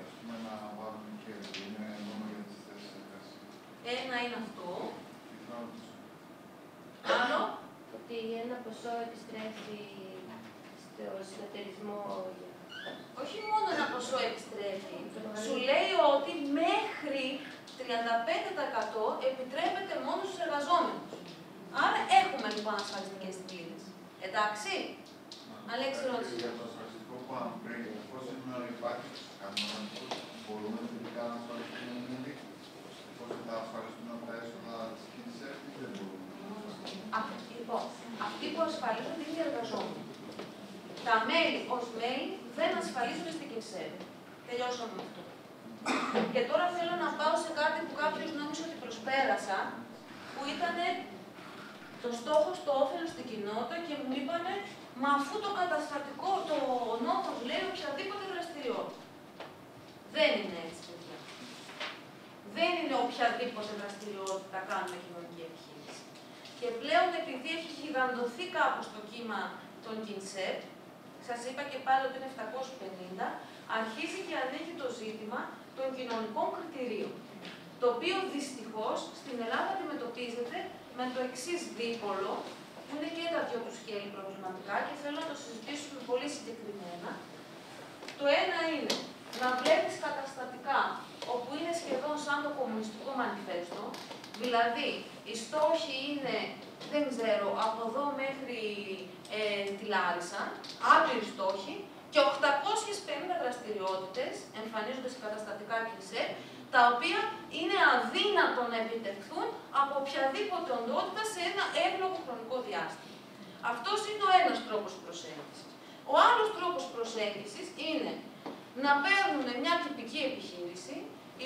ας πούμε, να βάλουν κέρδη. Είναι μόνο για τις θέσεις εργασίας. Ένα είναι αυτό. Άλλο. Ότι ένα ποσό επιστρέφει στο συνεταιρισμό. Όχι μόνο ένα ποσό επιστρέφει. Σου λέει ότι μέχρι τριάντα πέντε τοις εκατό επιτρέπεται μόνο στους εργαζόμενους. Άρα έχουμε λοιπόν ασφαλιστικές κλίδες. Εντάξει. Αλέξη, ρώτησε. Για το ασφαλιστικό που αμπρίζει, πώς είναι να υπάρχει στους κανόνες, μπορούμε τελικά να ασφαλιστούμε εμείς, πώς θα ασφαλιστούμε τα έσοδα της κίνησης, δεν μπορούμε. Λοιπόν, αυτοί που ασφαλίζονται είναι οι εργαζόμενοι. Τα μέλη ως μέλη δεν ασφαλίζονται στην ΚΙΝΣΕΒ. Τελειώσαμε με αυτό. Και τώρα θέλω να πάω σε κάτι που κάποιος νόμισε ότι προσπέρασα, που ήταν το στόχο στο όφελο στην κοινότητα και μου είπανε, μα αφού το καταστατικό, το νόμο λέει οποιαδήποτε δραστηριότητα. Δεν είναι έτσι, παιδιά. Δεν είναι οποιαδήποτε δραστηριότητα κάνουμε κοινωνική επιχείρηση. Και πλέον, επειδή έχει γιγαντωθεί κάπου στο κύμα των ΚΙΝΣΕΒ, σας είπα και πάλι ότι είναι επτακόσια πενήντα, αρχίζει και ανοίγει το ζήτημα των κοινωνικών κριτηρίων, το οποίο δυστυχώς στην Ελλάδα αντιμετωπίζεται με το εξής δίπολο, που είναι και τα δύο που σκέλη προβληματικά και θέλω να το συζητήσουμε πολύ συγκεκριμένα. Το ένα είναι να βλέπεις καταστατικά όπου είναι σχεδόν σαν το κομμουνιστικό μανιφέστο, δηλαδή οι στόχοι είναι, δεν ξέρω, από εδώ μέχρι ε, τη Λάρισα, άπειροι στόχοι, και οκτακόσιες πενήντα δραστηριότητες εμφανίζονται σε καταστατικά ΚΙΝΣΕΒ, τα οποία είναι αδύνατο να επιτευχθούν από οποιαδήποτε οντότητα σε ένα εύλογο χρονικό διάστημα. Αυτός είναι ο ένας τρόπος προσέγγισης. Ο άλλος τρόπος προσέγγισης είναι να παίρνουν μια τυπική επιχείρηση,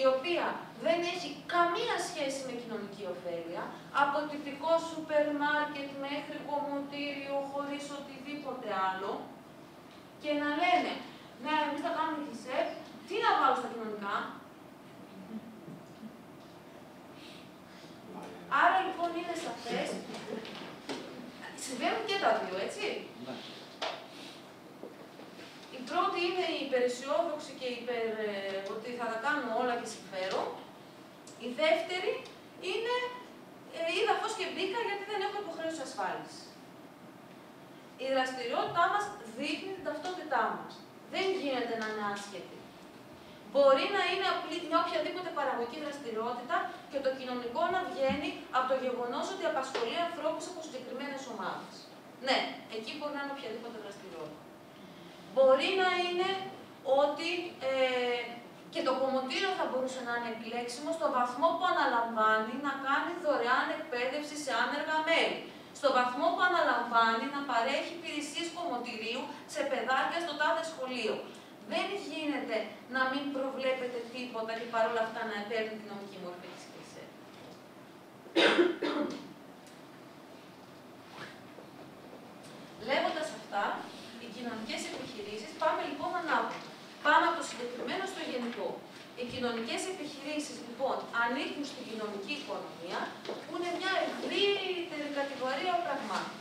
η οποία δεν έχει καμία σχέση με κοινωνική ωφέλεια, από τυπικό σούπερ μάρκετ μέχρι κομμωτήριο, χωρίς οτιδήποτε άλλο, και να λένε, ναι, εμείς θα κάνουμε ΚΙΝΣΕΒ, τι να βάλω στα κοινωνικά? Άρα λοιπόν είναι σαφές, συμβαίνουν και τα δύο, έτσι. Ναι. Η πρώτη είναι η υπεραισιόδοξη και υπερ, ε, ότι θα τα κάνω όλα και συμφέρον. Η δεύτερη είναι ε, είδα φως και μπήκα γιατί δεν έχω υποχρέωση ασφάλιση. Η δραστηριότητά μας δείχνει την ταυτότητά μας. Δεν γίνεται να είναι άσχετη. Μπορεί να είναι απλή μια οποιαδήποτε παραγωγική δραστηριότητα και το κοινωνικό να βγαίνει από το γεγονός ότι απασχολεί ανθρώπους από συγκεκριμένες ομάδες. Ναι, εκεί μπορεί να είναι οποιαδήποτε δραστηριότητα. Μπορεί να είναι ότι ε, και το κομμωτήριο θα μπορούσε να είναι επιλέξιμο στον βαθμό που αναλαμβάνει να κάνει δωρεάν εκπαίδευση σε άνεργα μέλη. Στον βαθμό που αναλαμβάνει να παρέχει υπηρεσίες κομμωτηρίου σε παιδάκια στο τάδε σχολείο. Δεν γίνεται να μην προβλέπετε τίποτα και παρόλα αυτά να επέλθει την νομική μορφή της ΚΙΝΣΕΒ. Λέγοντας αυτά, οι κοινωνικές επιχειρήσεις, πάμε λοιπόν ανάποδα. Πάμε από το συγκεκριμένο στο γενικό. Οι κοινωνικές επιχειρήσεις λοιπόν ανήκουν στην κοινωνική οικονομία, που είναι μια ευρύτερη κατηγορία πραγμάτων.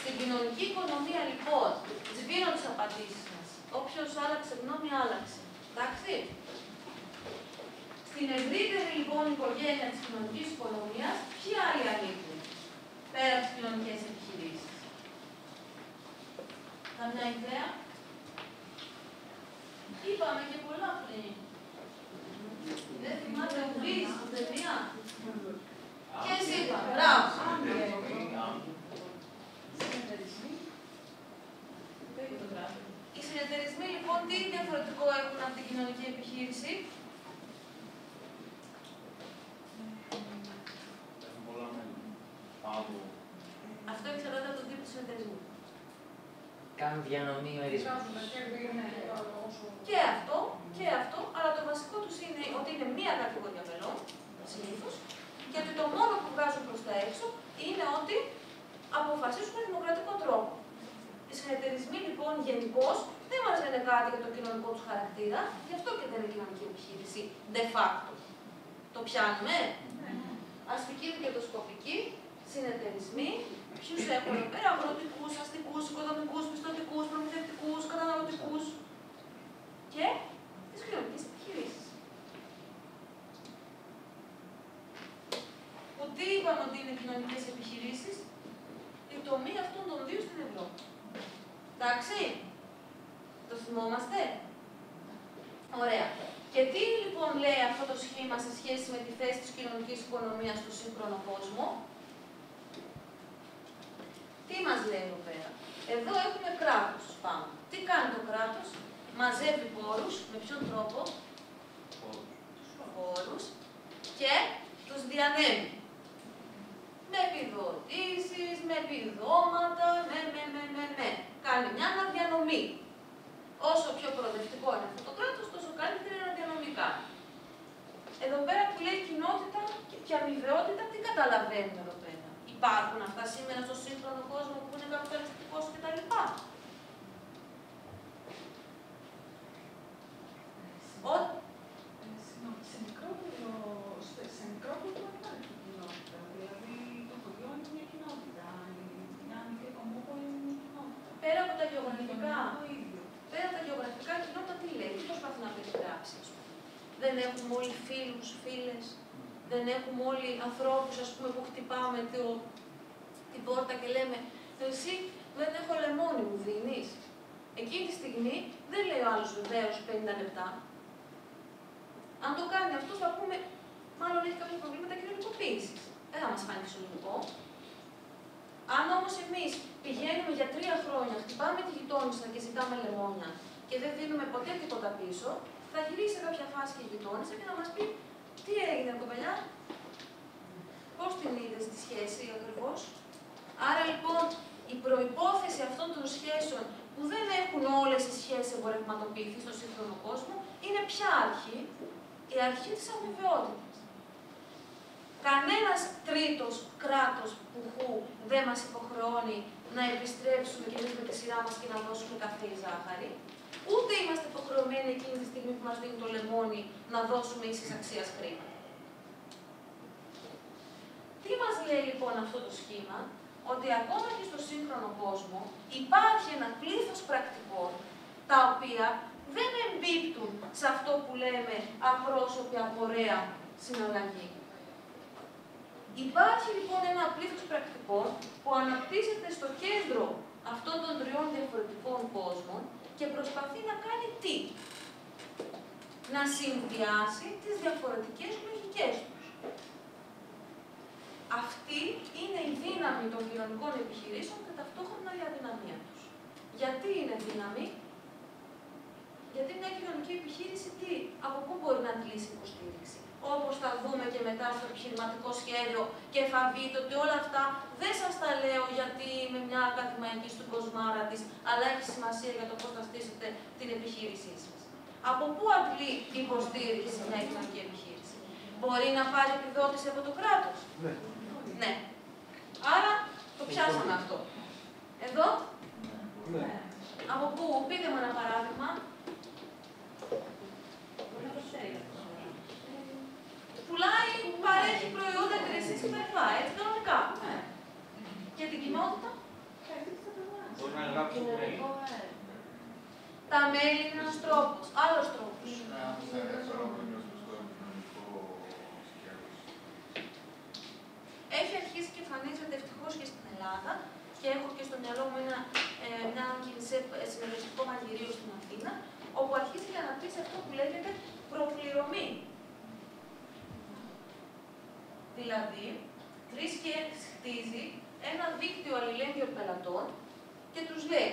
Στην κοινωνική οικονομία λοιπόν σβήνω τις απαντήσεις μας. Όποιος άλλαξε γνώμη, άλλαξε. Εντάξει. Στην ευρύτερη λοιπόν οικογένεια της κοινωνικής οικονομίας, ποιοι άλλοι ανήκουν πέρα από τις κοινωνικές επιχειρήσεις? Καμιά ιδέα? Είπαμε και πολλά πριν. Δεν θυμάται ο Βίλης στην ταινία. Και εσύ είπα, μπράβο. Οι συνεταιρισμοί λοιπόν τι διαφορετικό έχουν από την κοινωνική επιχείρηση? Έχουν πολλά μέλη. Αυτό εξαρτάται από τον τύπο του συνεταιρισμού. Καμπιάνομη ορισμό. Και αυτό, και αυτό, αλλά το βασικό τους είναι ότι είναι μία κατηγορία μελών, συνήθως, και ότι το μόνο που βγάζουν προς τα έξω είναι ότι αποφασίζουν με δημοκρατικό τρόπο. Οι συνεταιρισμοί λοιπόν γενικώς δεν μας λένε κάτι για το κοινωνικό τους χαρακτήρα, γι' αυτό και δεν είναι κοινωνική επιχείρηση, de facto. Το πιάνουμε. Αστική δικαιοσκοπική, συνεταιρισμοί, ποιους έχουν εδώ πέρα, αγροτικούς, αστικούς, οικοδομικούς, πιστωτικούς, προμηθευτικούς, καταναλωτικούς και τις κοινωνικές επιχειρήσεις. Που τι είπαμε ότι είναι κοινωνικές επιχειρήσεις, η τομή αυτών των δύο στην Ευρώπη. Εντάξει, το θυμόμαστε. Ωραία. Και τι λοιπόν λέει αυτό το σχήμα σε σχέση με τη θέση της κοινωνικής οικονομίας στο σύγχρονο κόσμο. Τι μας λέει εδώ πέρα. Εδώ έχουμε κράτος πάνω. Τι κάνει το κράτος. Μαζεύει πόρους. Με ποιον τρόπο. Πόρους. Και τους διανέμει. Με επιδοτήσεις, με επιδόματα, με, με, με, με, με. Κάνει μια αναδιανομή. Όσο πιο προοδευτικό είναι αυτό το κράτος, τόσο καλύτερη αναδιανομή κάνει. Εδώ πέρα που λέει κοινότητα και αμοιβαιότητα, τι καταλαβαίνουμε εδώ πέρα. Υπάρχουν αυτά σήμερα στο σύγχρονο κόσμο που είναι καπιταλιστικός κτλ. Σε μικρό κόσμο υπάρχει κοινότητα. Δηλαδή το χωριό είναι μια κοινότητα. Η ομόχο είναι μια κοινότητα. Πέρα από τα γεωγραφικά. Πέρα από τα γεωγραφικά κοινότητα τι λέει, τι προσπαθεί να περιγράψει. Δεν έχουμε όλοι φίλους, φίλες, δεν έχουμε όλοι ανθρώπους ας πούμε, που χτυπάμε το, την πόρτα και λέμε εσύ δεν έχω λεμόνι, μου δίνεις. Εκείνη τη στιγμή δεν λέει ο άλλος βεβαίως πενήντα λεπτά. Αν το κάνει αυτό θα πούμε μάλλον έχει κάποια προβλήματα κοινωνικοποίησης. Δεν θα μας φάνει φυσιολογικό. Αν όμως εμείς πηγαίνουμε για τρία χρόνια, χτυπάμε τη γειτόνισσα και ζητάμε λεμόνια και δεν δίνουμε ποτέ τίποτα πίσω, θα γυρίσει σε κάποια φάση και η γειτόνισσα και θα μας πει τι έγινε κοπελιά, πώς την είδες τη σχέση ακριβώς. Άρα λοιπόν η προϋπόθεση αυτών των σχέσεων που δεν έχουν όλες οι σχέσεις εμπορευματοποιηθεί στον σύγχρονο κόσμο είναι ποια αρχή, η αρχή της αμοιβαιότητας. Κανένας τρίτος κράτος πουχού δεν μας υποχρεώνει να επιστρέψουμε και εμείς με τη σειρά μας και να δώσουμε καφέ ή ζάχαρη. Ούτε είμαστε υποχρεωμένοι εκείνη τη στιγμή που μας δίνει το λεμόνι να δώσουμε ίσης αξίας χρήμα. Τι μας λέει λοιπόν αυτό το σχήμα, ότι ακόμα και στο σύγχρονο κόσμο υπάρχει ένα πλήθος πρακτικών τα οποία δεν εμπίπτουν σε αυτό που λέμε απρόσωπη απορρέα συναλλαγή. Υπάρχει λοιπόν ένα πλήθος πρακτικών που αναπτύσσεται στο κέντρο αυτών των τριών διαφορετικών κόσμων και προσπαθεί να κάνει τι. Να συνδυάσει τις διαφορετικές λογικές τους. Αυτή είναι η δύναμη των κοινωνικών επιχειρήσεων και ταυτόχρονα η αδυναμία τους. Γιατί είναι δύναμη. Γιατί μια κοινωνική επιχείρηση τι, από πού μπορεί να αντλήσει υποστήριξη. Όπως θα δούμε και μετά στο επιχειρηματικό σχέδιο και θα δείτε ότι όλα αυτά δεν σας τα λέω γιατί είμαι μια ακαδημαϊκή του κοσμάρα της, αλλά έχει σημασία για το πώς θα στήσετε την επιχείρησή σας. Από πού αντλεί υποστήριξη μια κοινωνική επιχείρηση. Μπορεί να πάρει επιδότηση από το κράτος. Ναι. Ναι. Άρα το πιάσαμε αυτό. Εδώ. Ναι. Από πού, πείτε μου ένα παράδειγμα. Πουλάει, παρέχει προϊόντα και εσείς και περφά, έτσι κανονικά. Ναι. Και την κοινότητα. Μπορεί να γράψει μέλη. Τα μέλη είναι ένας τρόπος, άλλος τρόπος. Έχει αρχίσει και εμφανίζεται ευτυχώς και στην Ελλάδα και έχω και στο μυαλό μου ένα, ε, μια κινησία συνεργαστικό μαγειρίο στην Αθήνα, όπου αρχίζει να αναπτύσσει αυτό που λέγεται προπληρωμή. Δηλαδή, βρίσκει χτίζει ένα δίκτυο αλληλέγγυων πελατών και τους λέει,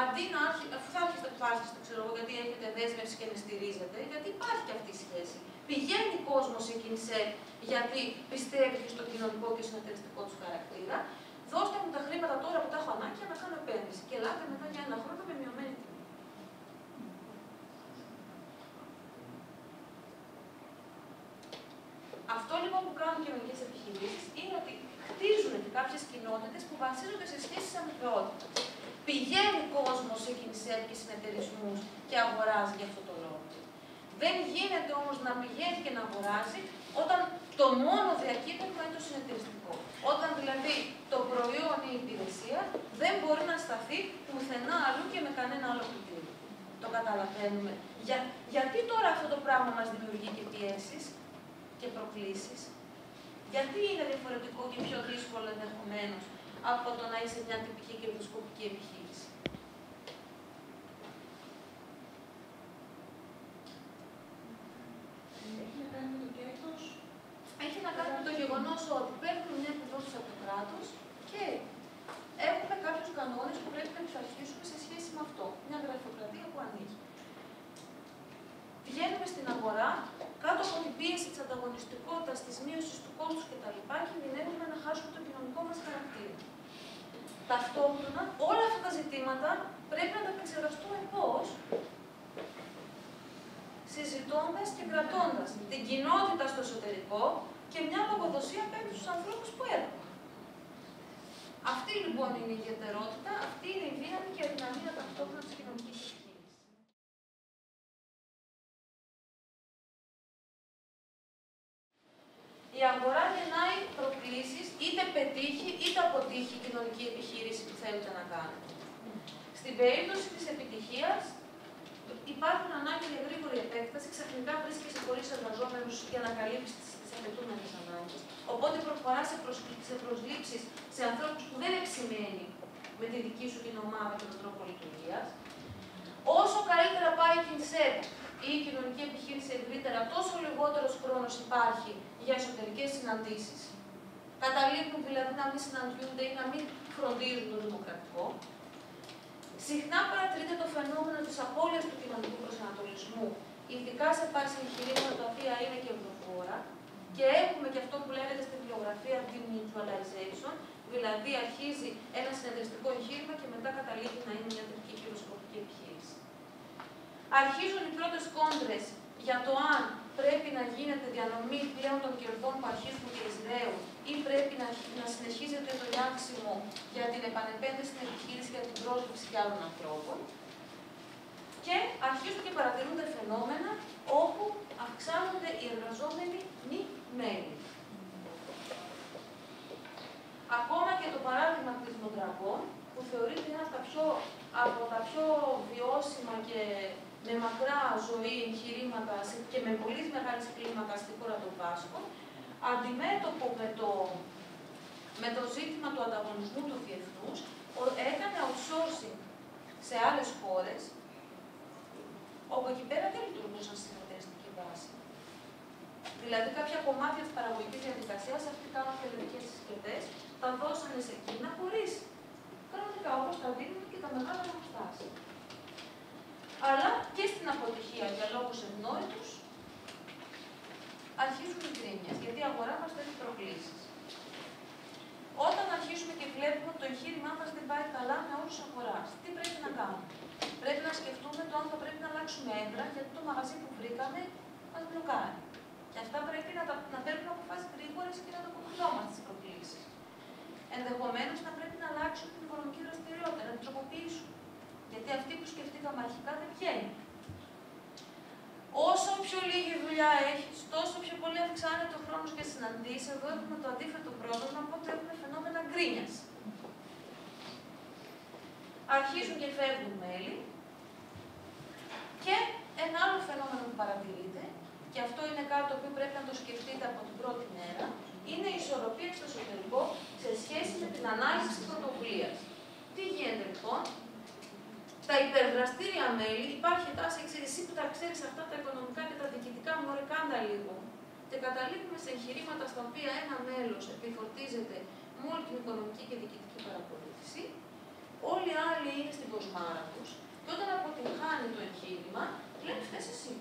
αντί να άρχισε, αφού θα άρχισε το φάσιστο, ξέρω εγώ, γιατί έχετε δέσμευση και με στηρίζετε, γιατί υπάρχει και αυτή η σχέση. Πηγαίνει ο κόσμος σε κινησέ, γιατί πιστεύει στο κοινωνικό και συνεταιριστικό του χαρακτήρα. Δώστε μου τα χρήματα τώρα που τα έχω ανάγκη να κάνω επένδυση. Και ελάτε μετά για ένα προανομικονομικές επιχειρήσεις είναι ότι χτίζουν κάποιες κοινότητες που βασίζονται σε σχέσεις αμοιβαιότητας. Πηγαίνει κόσμο σε κινησέλ και συνεταιρισμούς και αγοράζει για αυτόν τον λόγο. Δεν γίνεται όμως να πηγαίνει και να αγοράζει όταν το μόνο διακύτευμα είναι το συνεταιριστικό. Όταν δηλαδή το προϊόν ή η υπηρεσία δεν μπορεί να σταθεί πουθενά αλλού και με κανένα άλλο κριτήριο. Το καταλαβαίνουμε. Για, γιατί τώρα αυτό το πράγμα μας δημιουργεί και πιέσεις και προκλήσεις? Γιατί είναι διαφορετικό και πιο δύσκολο ενδεχομένως από το να είσαι μια τυπική κερδοσκοπική επιχείρηση? Έχει να κάνει με το κέρδος. Έχει να κάνει με το γεγονός ότι παίρνουμε μια επιδότηση από το κράτος και έχουμε κάποιους κανόνες που πρέπει να εξαρχίσουμε σε σχέση με αυτό. Μια γραφειοκρατία που ανοίγει. Βγαίνουμε στην αγορά, κάτω από την πίεση της ανταγωνιστικότητας, της μείωσης του κόστους κτλ. Κινδυνεύουμε να χάσουμε το κοινωνικό μας χαρακτήρα. Ταυτόχρονα, όλα αυτά τα ζητήματα πρέπει να τα επεξεργαστούμε πώς? Συζητώντας και κρατώντας την κοινότητα στο εσωτερικό και μια αποδοσία πέμπτου στους ανθρώπους που έρχονται. Αυτή λοιπόν είναι η ιδιαιτερότητα, αυτή είναι η δύναμη και η αδυναμία ταυτόχρονα της κοινωνικής κοινωνικής. Η αγορά γεννάει προκλήσεις, είτε πετύχει είτε αποτύχει η κοινωνική επιχείρηση που θέλετε να κάνετε. Στην περίπτωση της επιτυχίας, υπάρχουν ανάγκη για γρήγορη επέκταση. Ξαφνικά βρίσκεσαι χωρίς εργαζόμενους για να καλύψεις τις απαιτούμενες ανάγκες. Οπότε προχωράς σε προσλήψεις σε ανθρώπους που δεν εξημαίνει με τη δική σου την ομάδα και τον τρόπο λειτουργίας. Όσο καλύτερα πάει η κινσέπ, ή η κοινωνική επιχείρηση ευρύτερα, τόσο λιγότερος χρόνος υπάρχει για εσωτερικές συναντήσεις. Καταλήγουν δηλαδή να μην συναντιούνται ή να μην φροντίζουν το δημοκρατικό. Συχνά παρατηρείται το φαινόμενο της απώλειας του κοινωνικού προσανατολισμού, ειδικά σε πάση εγχειρήματα τα οποία είναι κερδοφόρα. Και έχουμε και αυτό που λέγεται στην βιβλιογραφία demutualization, δηλαδή αρχίζει ένα συνεταιριστικό εγχείρημα και μετά καταλήγει να είναι μια τελική κερδοσκοπική επιχείρηση. Αρχίζουν οι πρώτες κόντρες για το αν πρέπει να γίνεται διανομή πλέον των κερδών που αρχίζουν και εισραίουν ή πρέπει να, να συνεχίζεται το λιάξιμο για την επανεπένδυση στην επιχείρηση και την πρόσληψη και άλλων ανθρώπων. Και αρχίζουν και παρατηρούνται φαινόμενα όπου αυξάνονται οι εργαζόμενοι μη μέλη. Ακόμα και το παράδειγμα της Μοντραγών, που θεωρείται ένα από τα πιο, από τα πιο βιώσιμα και με μακρά ζωή εγχειρήματα και με πολύ μεγάλη κλίμακα στην χώρα των Βάσκων, αντιμέτωπο με το, με το ζήτημα του ανταγωνισμού του διεθνούς, έκανε outsourcing σε άλλες χώρες, όπου εκεί πέρα δεν λειτουργούσαν στην συνεταιριστική βάση. Δηλαδή, κάποια κομμάτια της παραγωγικής διαδικασίας, αυτοί κάνουν θελοντικές συσκευές, τα δώσανε σε Κίνα χωρίς κανονικά, όπως τα δίνουν και τα μεγάλα αποστάσεις. Αλλά και στην αποτυχία, για λόγους ευνόητους, αρχίζουν οι γκρίνιες, γιατί η αγορά μας θέτει προκλήσεις. Όταν αρχίσουμε και βλέπουμε ότι το εγχείρημά μας δεν πάει καλά με όρους αγοράς, τι πρέπει να κάνουμε? Πρέπει να σκεφτούμε το αν θα πρέπει να αλλάξουμε έδρα, γιατί το μαγαζί που βρήκαμε μας μπλοκάρει. Και αυτά πρέπει να, τα, να παίρνουν αποφάσεις γρήγορες και να τα αποκριόμαστε στις προκλήσεις. Ενδεχομένως να πρέπει να αλλάξουν την οικονομική δραστηριότητα, να την τροποποιήσουν. Γιατί αυτή που σκεφτήκαμε αρχικά δεν βγαίνει. Όσο πιο λίγη δουλειά έχεις, τόσο πιο πολύ αυξάνεται ο χρόνος για συναντήσεις. Εδώ έχουμε το αντίθετο πρόβλημα, οπότε έχουμε φαινόμενα γκρίνιας. Αρχίζουν και φεύγουν μέλη. Και ένα άλλο φαινόμενο που παρατηρείται, και αυτό είναι κάτι το οποίο πρέπει να το σκεφτείτε από την πρώτη μέρα, είναι η ισορροπία στο εσωτερικό σε σχέση με την ανάλυση της πρωτοβουλίας. Τι γίνεται λοιπόν? Τα υπερδραστήρια μέλη, υπάρχει τάση, εσύ που τα ξέρεις αυτά τα οικονομικά και τα διοικητικά, μωρέ κάντα λίγο. Και καταλήγουμε σε εγχειρήματα στα οποία ένα μέλος επιφορτίζεται με όλη την οικονομική και διοικητική παρακολούθηση, όλοι οι άλλοι είναι στην κοσμάρα τους, και όταν αποτυγχάνει το εγχείρημα, λένε φταίς εσύ.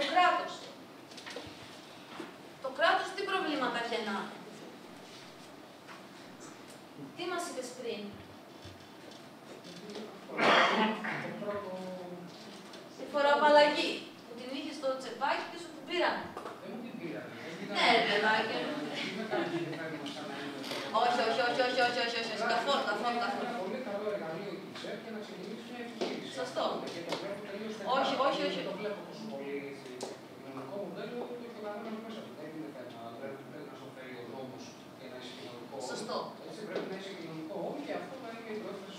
Το κράτος. Το κράτος τι προβλήματα γεννά? espremi. Φοράω αλλαγή. Που την είχε στο τσεπάκι και σου την πήραμε. Δεν μου την πήραμε. Ναι, ρε παιδάκι. Όχι, όχι, όχι, όχι, όχι, όχι, όχι. Καθόλου, καθόλου, καθόλου. Πολύ καλό εργαλείο η ΚΙΣΕΡ για να ξεκινήσει μια επιχείρηση. Σωστό. Όχι, όχι, όχι. Το βλέπω τόσο πολύ έτσι. Το κοινωνικό μοντέλο το καταλαβαίνω μέσα του. Δεν είναι θέμα. Πρέπει να σου φέρει ο νόμος για να είσαι κοινωνικό. Σωστό. Έτσι πρέπει να είσαι κοινωνικό όμω και αυτό θα είναι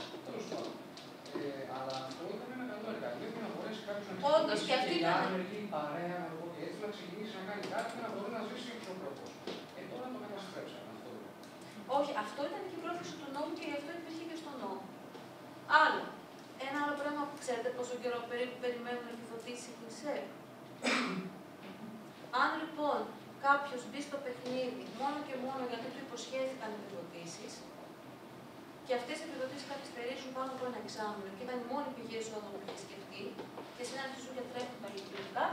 και η πρόθεση τη ζωή σου. Τέλος πάντων. Αλλά αυτό ήταν ένα καλό εργαλείο για να μπορέσει κάποιο να ξεκινήσει μια άνεργη παρέα και έτσι να ξεκινήσει να κάνει κάτι και να μπορεί να ζήσει εξωπρεπώς. Ε, τώρα το καταστρέψαμε αυτό. Όχι, αυτό ήταν και η πρόθεση του νόμου και γι' αυτό υπήρχε και στον νόμο. Άλλο, ένα άλλο πράγμα που ξέρετε πόσο καιρό περίπου περιμένουν να επιδοτήσει η ΚΙΣΕΡ. Αν λοιπόν κάποιο μπει στο παιχνίδι μόνο και μόνο γιατί του υποσχέθηκαν επιδοτήσεις, και αυτές οι επιδοτήσεις καθυστερήσουν πάνω από ένα εξάμηνο και ήταν η μόνη πηγή εσόδων που είχε σκεφτεί, και συναντήσουν και τρέχουν τα λειτουργικά,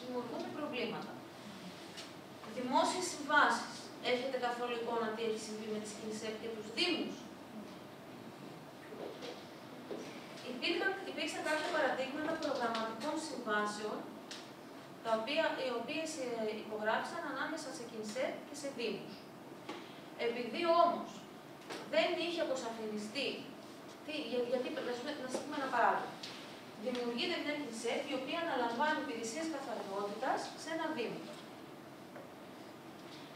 δημιουργούνται προβλήματα. Δημόσιες συμβάσεις. Έχετε καθόλου εικόνα τι έχει συμβεί με τις ΚΙΣΕΡ και τους Δήμους? Υπήρξαν κάποια παραδείγματα προγραμματικών συμβάσεων, τα οποία, οι οποίες υπογράφησαν ανάμεσα σε ΚΙΣΕΡ και σε Δήμους. Επειδή όμως δεν είχε αποσαφινιστεί. Τι, για, γιατί να σας πούμε ένα παράδειγμα. Δημιουργείται μια ΚΙΣΕΡ η οποία αναλαμβάνει υπηρεσίες καθαριότητας σε ένα Δήμο.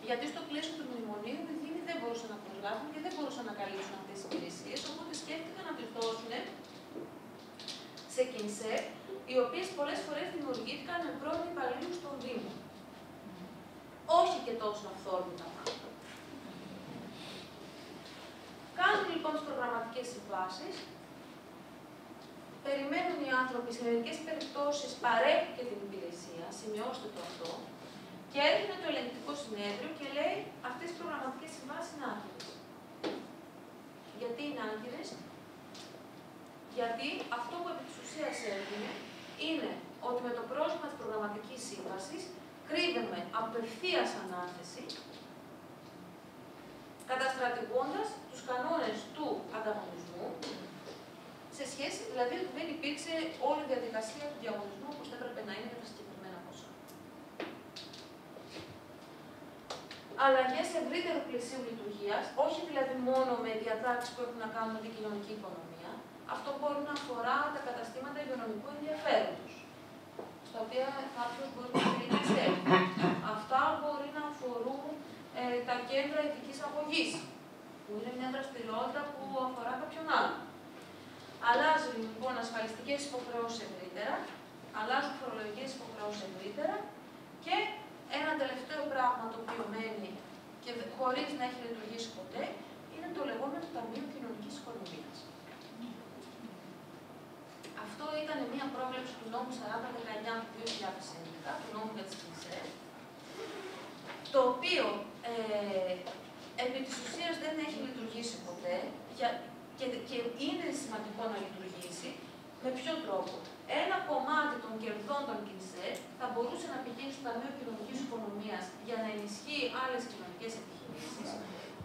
Γιατί στο πλαίσιο του μνημονίου οι Δήμοι δεν μπορούσαν να προσλάβουν και δεν μπορούσαν να καλύψουν αυτές τις υπηρεσίες, οπότε σκέφτηκαν να τις δώσουν σε ΚΙΣΕΡ, οι οποίες πολλές φορές δημιουργήθηκαν με πρώην υπαλλήλους των Δήμων. Όχι και τόσο αυθόρμητα. Κάνουν λοιπόν τις προγραμματικές συμβάσεις, περιμένουν οι άνθρωποι σε μερικές περιπτώσεις παρέχουν και την υπηρεσία, σημειώστε το αυτό, και έρχεται το ελεγκτικό συνέδριο και λέει αυτές οι προγραμματικές συμβάσεις είναι άκυρες. Γιατί είναι άκυρες? Γιατί αυτό που επί της ουσίας έγινε είναι ότι με το πρόσχημα της προγραμματικής σύμβασης κρύβεμε απευθείας ανάθεση, καταστρατηγώντας τους κανόνες του ανταγωνισμού, σε σχέση, δηλαδή ότι δεν υπήρξε όλη η διαδικασία του διαγωνισμού όπως θα έπρεπε να είναι με τα συγκεκριμένα ποσά. Αλλαγές ευρύτερου πλαισίου λειτουργίας, όχι δηλαδή μόνο με διατάξεις που έχουν να κάνουν με την κοινωνική οικονομία, αυτό μπορεί να αφορά τα καταστήματα υγειονομικού ενδιαφέροντος, στα οποία κάποιος μπορεί να μιλήσει. Αυτά μπορεί να αφορούν τα κέντρα ειδικής αγωγής, που είναι μια δραστηριότητα που αφορά κάποιον άλλον. Αλλάζουν λοιπόν ασφαλιστικές υποχρεώσεις ευρύτερα, αλλάζουν φορολογικές υποχρεώσεις ευρύτερα και ένα τελευταίο πράγμα το οποίο μένει και χωρίς να έχει λειτουργήσει ποτέ είναι το λεγόμενο Ταμείο Κοινωνικής Οικονομίας. Αυτό ήταν μια πρόβλεψη του νόμου σαράντα δεκαεννιά του δύο χιλιάδες έντεκα, του νόμου για τις ΚΙΣΕΡ, το οποίο ε, επί της ουσίας δεν έχει λειτουργήσει ποτέ για, και, και είναι σημαντικό να λειτουργήσει. Με ποιο τρόπο? Ένα κομμάτι των κερδών των ΚΙΣΕΡ θα μπορούσε να πηγαίνει στο Ταμείο Κοινωνικής Οικονομίας για να ενισχύει άλλες κοινωνικές επιχειρήσεις,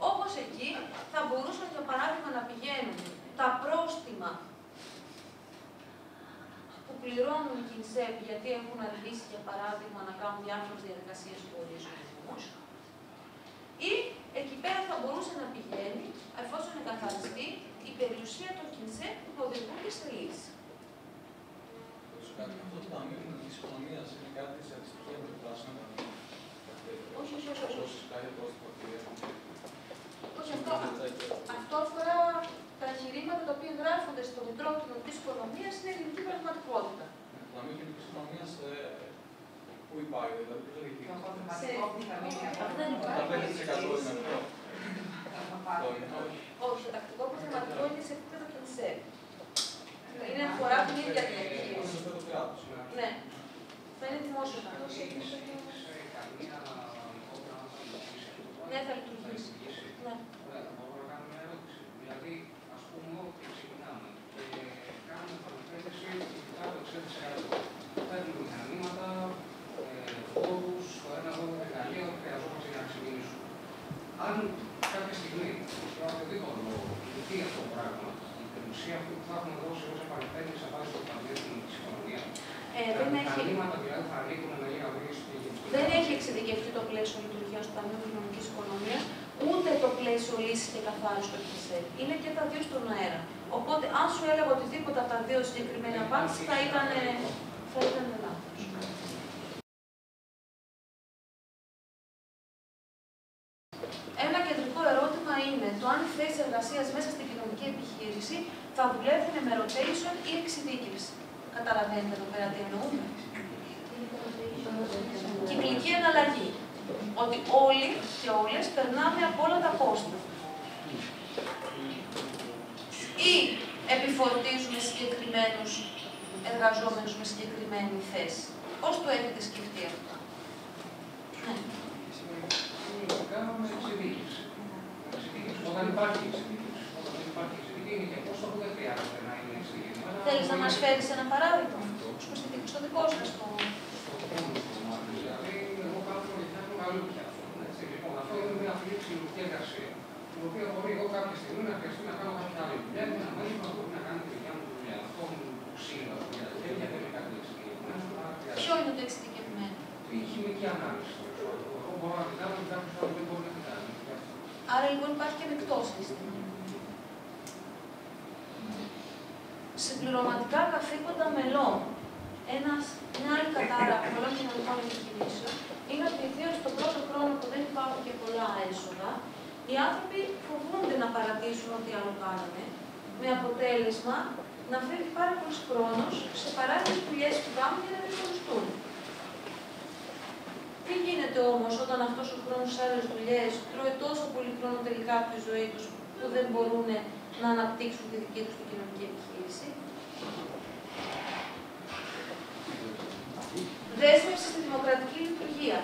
όπως εκεί θα μπορούσαν για παράδειγμα να πηγαίνουν τα πρόστιμα που πληρώνουν οι ΚΙΣΕΡ γιατί έχουν αργήσει για παράδειγμα να κάνουν διάφορες διαδικασίες χωρίς ρυθμούς, ή εκεί πέρα θα μπορούσε να πηγαίνει, εφόσον εγκαθαριστεί, η περιουσία των ΚΙΣΕΡ που οδηγούνται σε λύση. Αυτό το Ταμείο Κοινωνικής Οικονομίας είναι κάτι σε αντιστοιχεία με το Πράσινο Ταμείο? Όχι, όχι, όχι. Όχι, αυτό αφορά τα εγχειρήματα τα οποία γράφονται στο Μητρό Κοινωνικής Οικονομίας στην ελληνική πραγματικότητα. Το Ταμείο Κοινωνικής Οικονομίας πού υπάρχει, δηλαδή δεν υπάρχει. Το μαθηματικό πειθαμίνια. Δεν υπάρχει. Όχι, το τακτικό πειθαματικό είναι σε επίπεδο ΚΙΣΕΡ. Είναι αφορά την ίδια την επιχείρηση. Ναι. Θα είναι δημόσιο αυτό. Ναι, θα λειτουργήσει. Ωραία, μπορώ να κάνω μια ερώτηση. Δηλαδή, ας πούμε ότι ξεκινάμε και κάνουμε παραπέταση κάτω εξήντα τοις εκατό. Παίρνουμε μηχανήματα, φόρους, το ένα λόγο εργαλείο που χρειαζόμαστε για να ξεκινήσουμε. Αν κάποια στιγμή, για οποιοδήποτε λόγο, Δεν έχει εξειδικευτεί το πλαίσιο λειτουργία του Ταμείου Κοινωνικής Οικονομίας, ούτε το πλαίσιο λύσης και καθάρισης του ΕΚΤΕΣΕΠ. Είναι και τα δύο στον αέρα. Οπότε, αν σου έλεγα οτιδήποτε από τα δύο συγκεκριμένα απάντηση, θα ήταν λάθος. Ένα κεντρικό ερώτημα είναι το αν οι θέσεις εργασίας μέσα στην κοινωνική επιχείρηση θα δουλεύουν με rotation ή εξειδίκευση. Καταλαβαίνετε εδώ πέρα τι εννοούμε. Κυκλική εναλλαγή. Ότι όλοι και όλες περνάμε από όλα τα πόστα. Ή επιφορτίζουμε συγκεκριμένους εργαζόμενους με συγκεκριμένη θέση. Πώς το έχετε σκεφτεί αυτό? Κάναμε εξειδίκευση. Όταν υπάρχει εξειδίκευση. Όταν υπάρχει εξειδίκευση είναι και πόστο που δεν χρειάζεται να είναι εξειδικευμένο. Θέλεις να μας φέρεις ένα παράδειγμα? Στο δικό σας το... Δηλαδή, εγώ κάνω για το καλό πιάτο. Λοιπόν, αυτό είναι μια φυλή ψυχολογική εργασία, την οποία μπορεί εγώ κάποια στιγμή να χρειαστεί να κάνω κάποια άλλη δουλειά, είναι ένα μέλημα που μπορεί να κάνει τη δικιά μου δουλειά. Αυτό μου ξύλο, για τα τέλεια δεν είναι κάτι εξειδικευμένο. Ποιο είναι το εξειδικευμένο? Η χημική ανάλυση. Εγώ μπορώ να κοιτάω, κάποιο άλλο δεν μπορεί να κοιτάει. Άρα λοιπόν υπάρχει και μεικτό σύστημα. Συμπληρωματικά καθήκοντα μελών. Ένας, μια άλλη κατάρα πολλών κοινωνικών επιχειρήσεων είναι ότι ιδίως στον πρώτο χρόνο που δεν υπάρχουν και πολλά έσοδα, οι άνθρωποι φοβούνται να παρατήσουν ό,τι άλλο κάνανε, με αποτέλεσμα να φεύγει πάρα πολλούς χρόνους σε παράλληλες δουλειές που κάνουν για να διαχωριστούν. Τι γίνεται όμως όταν αυτός ο χρόνος σε άλλες δουλειές τρώει τόσο πολύ χρόνο τελικά από τη ζωή τους που δεν μπορούν να αναπτύξουν τη δική τους την κοινωνική επιχείρηση? Δέσμευση στη δημοκρατική λειτουργία.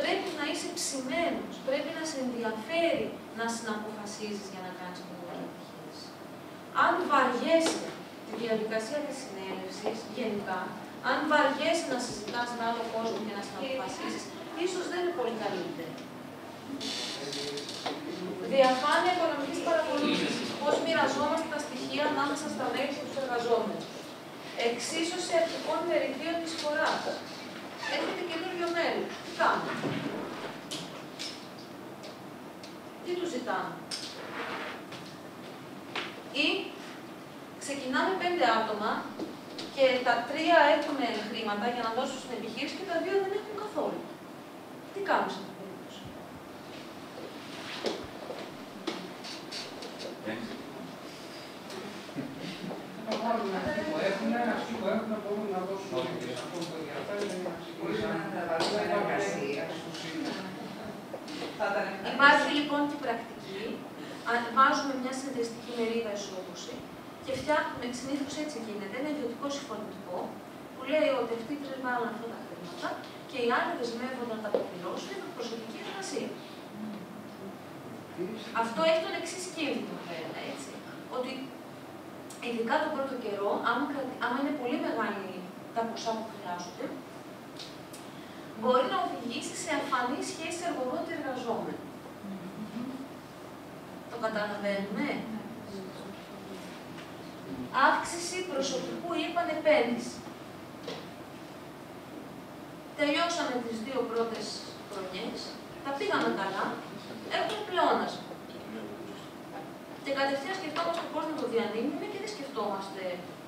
Πρέπει να είσαι ψημένος, πρέπει να σε ενδιαφέρει να συναποφασίζεις για να κάνεις την επιχείρηση. Αν βαριέσαι τη διαδικασία της συνέλευσης, γενικά, αν βαριέσαι να συζητάς με άλλο κόσμο και να συναποφασίζεις, ίσως δεν είναι πολύ καλύτερο. Διαφάνεια οικονομικής παρακολούθησης. Πώς μοιραζόμαστε τα στοιχεία ανάμεσα στα μέλη και τους εργαζόμενους. Εξίσωση αρχικών μεριδίων της χωράς. Έρχεται καινούριο μέλη. Τι κάνουμε? Τι του ζητάμε? Ή ξεκινάμε πέντε άτομα και τα τρία έχουν χρήματα για να δώσουν στην επιχείρηση και τα δύο δεν έχουν καθόλου. Τι κάνουμε σε αυτήν την περίπτωση? Έχουν ένα σύμβο, έχουν μπορούν να δώσουν όλες αυτές το διαφέρει να ξεκινήσουν να δώσουν. Υπάρχει λοιπόν την πρακτική, ανεβάζουμε μια συνδεστική μερίδα ισόβωση και φτιάχνουμε, συνήθως έτσι γίνεται, ένα ιδιωτικό συμφωνητικό που λέει ότι αυτοί οι τρεις βάλουν αυτά τα χρήματα και οι άλλοι δεσμεύονται να τα αποπληρώσουν με προσωπική εργασία. Αυτό έχει τον εξής κίνδυνο, βέβαια, έτσι, ότι ειδικά τον πρώτο καιρό, άμα είναι πολύ μεγάλη τα ποσά που χρειάζονται, μπορεί να οδηγήσει σε αφανή σχέση εργοδότη-εργαζόμενο. Το καταλαβαίνουμε. Αύξηση προσωπικού ή επανεπένδυση. Τελειώσαμε τις δύο πρώτες χρονιές, τα πήγαμε καλά, έχουμε πλεόνασμα. Και κατευθείαν σκεφτόμαστε πώς να το διανύμουμε και δεν σκεφτόμαστε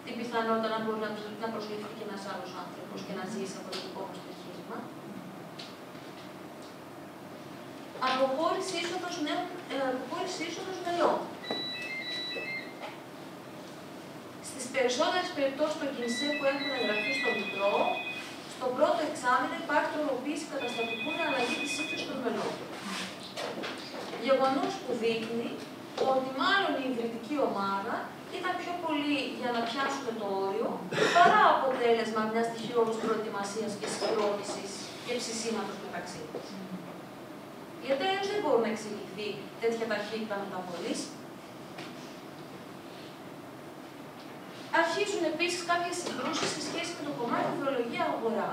την πιθανότητα να μπορεί να προσληφθεί και ένας άλλος άνθρωπος και να ζήσει από το δικό μας στοιχείρισμα. Αποχώρηση είσοδος νέων, ε, μελών. Στις περισσότερες περιπτώσεις των ΚΙΝΣΕ που έχουν εγγραφεί στο Μητρό, στο πρώτο εξάμηνο υπάρχει τροποποίηση καταστατικού με αλλαγή της σύμφωσης των μελών. Γεγονός που δείχνει ότι μάλλον η ιδρυτική ομάδα ήταν πιο πολύ για να πιάσουν το όριο παρά αποτέλεσμα μιας τυχερότερης προετοιμασίας και συγκρότησης και ψησίματος μεταξύ τους. Γιατί αλλιώς δεν μπορεί να εξηγηθεί τέτοια ταχύτητα μεταβολής. Αρχίζουν επίσης κάποιες συγκρούσεις σε σχέση με το κομμάτι ιδεολογία αγορά.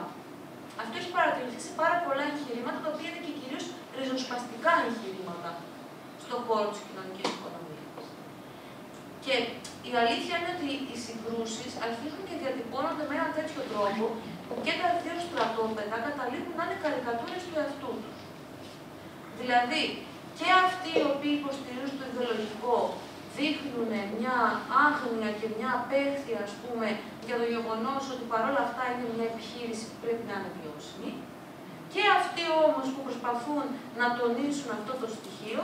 Αυτό έχει παρατηρηθεί σε πάρα πολλά εγχειρήματα, τα οποία είναι και κυρίως ριζοσπαστικά εγχειρήματα στον χώρο της κοινωνικής οικονομίας. Και Η αλήθεια είναι ότι οι συγκρούσεις αρχίζουν και διατυπώνονται με έναν τέτοιο τρόπο που και τα δύο στρατόπεδα καταλήγουν να είναι καρικατούρες του εαυτού τους. Δηλαδή, και αυτοί οι οποίοι υποστηρίζουν το ιδεολογικό δείχνουν μια άγνοια και μια απέχθεια, ας πούμε, για το γεγονός ότι παρόλα αυτά είναι μια επιχείρηση που πρέπει να είναι βιώσιμη. Και αυτοί όμως που προσπαθούν να τονίσουν αυτό το στοιχείο,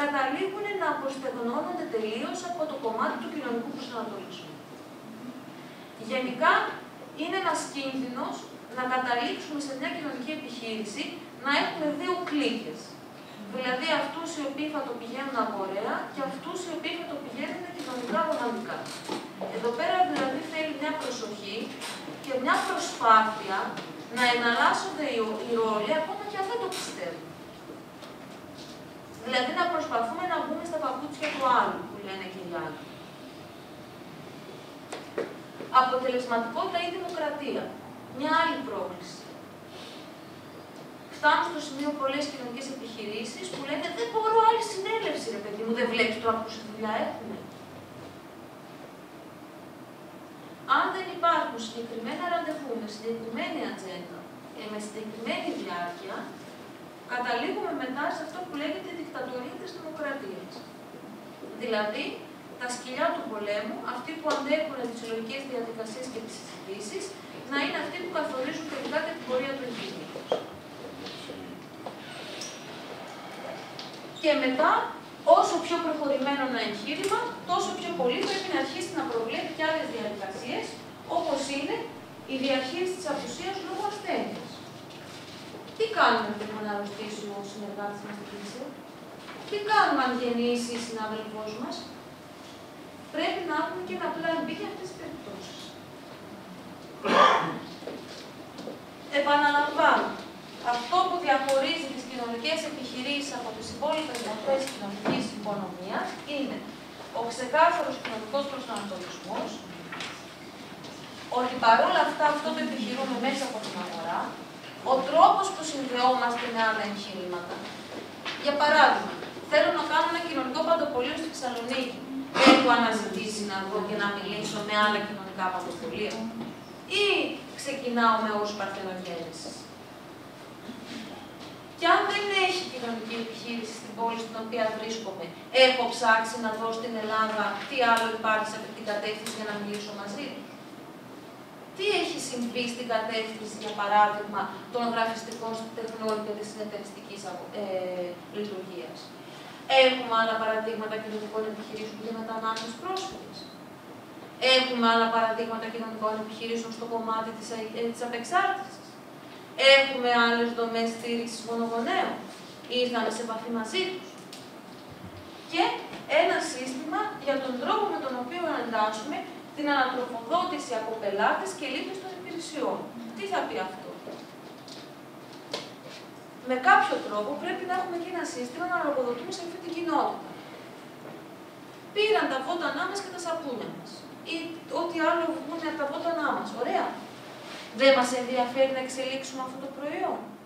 καταλήγουν να αποστεγνώνονται τελείως από το κομμάτι του κοινωνικού προσανατολισμού. Γενικά, είναι ένας κίνδυνος να καταλήξουμε σε μια κοινωνική επιχείρηση να έχουμε δύο κλίκες. Δηλαδή, αυτούς οι οποίοι θα το πηγαίνουν αγοραία και αυτούς οι οποίοι θα το πηγαίνουν κοινωνικά οργανικά. Εδώ πέρα δηλαδή θέλει μια προσοχή και μια προσπάθεια να εναλλάσσονται οι ρόλοι ακόμα και αν δεν το πιστεύουν. Δηλαδή να προσπαθούμε να μπούμε στα παπούτσια του άλλου, που λένε και οι άλλοι. Αποτελεσματικότητα ή δημοκρατία. Μια άλλη πρόκληση. Φτάνω στο σημείο πολλές κοινωνικές επιχειρήσεις που λένε δεν μπορώ άλλη συνέλευση, ρε παιδί μου, δεν βλέπεις τώρα πόση δουλειά έχουμε. Αν δεν υπάρχουν συγκεκριμένα ραντεβού με συγκεκριμένη ατζέντα, με συγκεκριμένη διάρκεια, καταλήγουμε μετά σε αυτό που λέγεται η δικτατορία της δημοκρατίας. Δηλαδή, τα σκυλιά του πολέμου, αυτοί που αντέχουν τις συλλογικές διαδικασίες και τις συζητήσεις, να είναι αυτοί που καθορίζουν τελικά και την πορεία του εγχειρήματος. Και μετά, όσο πιο προχωρημένο ένα εγχείρημα, τόσο πιο πολύ πρέπει να αρχίσει να προβλέπει και άλλες διαδικασίες, όπως είναι η διαχείριση της απουσίας λόγω ασθένειας. Τι κάνουμε αν θέλουμε να αρρωστήσουμε ο συνεργάτης μας στην κρίση, τι κάνουμε αν γεννήσει η συνάδελφός μας. Πρέπει να έχουμε και ένα plan B για αυτές τις περιπτώσεις. Επαναλαμβάνω, αυτό που διαχωρίζει τις κοινωνικές επιχειρήσεις από τις υπόλοιπες μορφές της κοινωνικής οικονομίας είναι ο ξεκάθαρος κοινωνικός προσανατολισμός, ότι παρόλα αυτά αυτό το επιχειρούμε μέσα από την αγορά, ο τρόπος που συνδεόμαστε με άλλα εγχειρήματα. Για παράδειγμα, θέλω να κάνω ένα κοινωνικό παντοπολείο στη Θεσσαλονίκη. Έχω αναζητήσει να δω και να μιλήσω με άλλα κοινωνικά παντοπολία, ή ξεκινάω με όρους παρθενογέννησης. Και αν δεν έχει κοινωνική επιχείρηση στην πόλη στην οποία βρίσκομαι, έχω ψάξει να δω στην Ελλάδα τι άλλο υπάρχει σε αυτή την κατεύθυνση για να μιλήσω μαζί. Τι έχει συμβεί στην κατεύθυνση, για παράδειγμα, των γραφιστικών τεχνών και της συνεταιριστικής ε, λειτουργίας. Έχουμε άλλα παραδείγματα κοινωνικών επιχειρήσεων για μετανάστες πρόσφυγες. Έχουμε άλλα παραδείγματα κοινωνικών επιχειρήσεων στο κομμάτι της, ε, της απεξάρτησης. Έχουμε άλλες δομές στήριξης μονογονέων. Ήρθαμε σε επαφή μαζί τους. Και ένα σύστημα για τον τρόπο με τον οποίο εντάσσουμε την ανατροφοδότηση από πελάτες και λήψη των υπηρεσιών. Τι θα πει αυτό? Με κάποιο τρόπο πρέπει να έχουμε και ένα σύστημα να λογοδοτούμε σε αυτή την κοινότητα. Πήραν τα βότανά μας και τα σαπούνια μας. Ή ό,τι άλλο βγουν από τα βότανά μας. Ωραία. Δεν μας ενδιαφέρει να εξελίξουμε αυτό το προϊόν.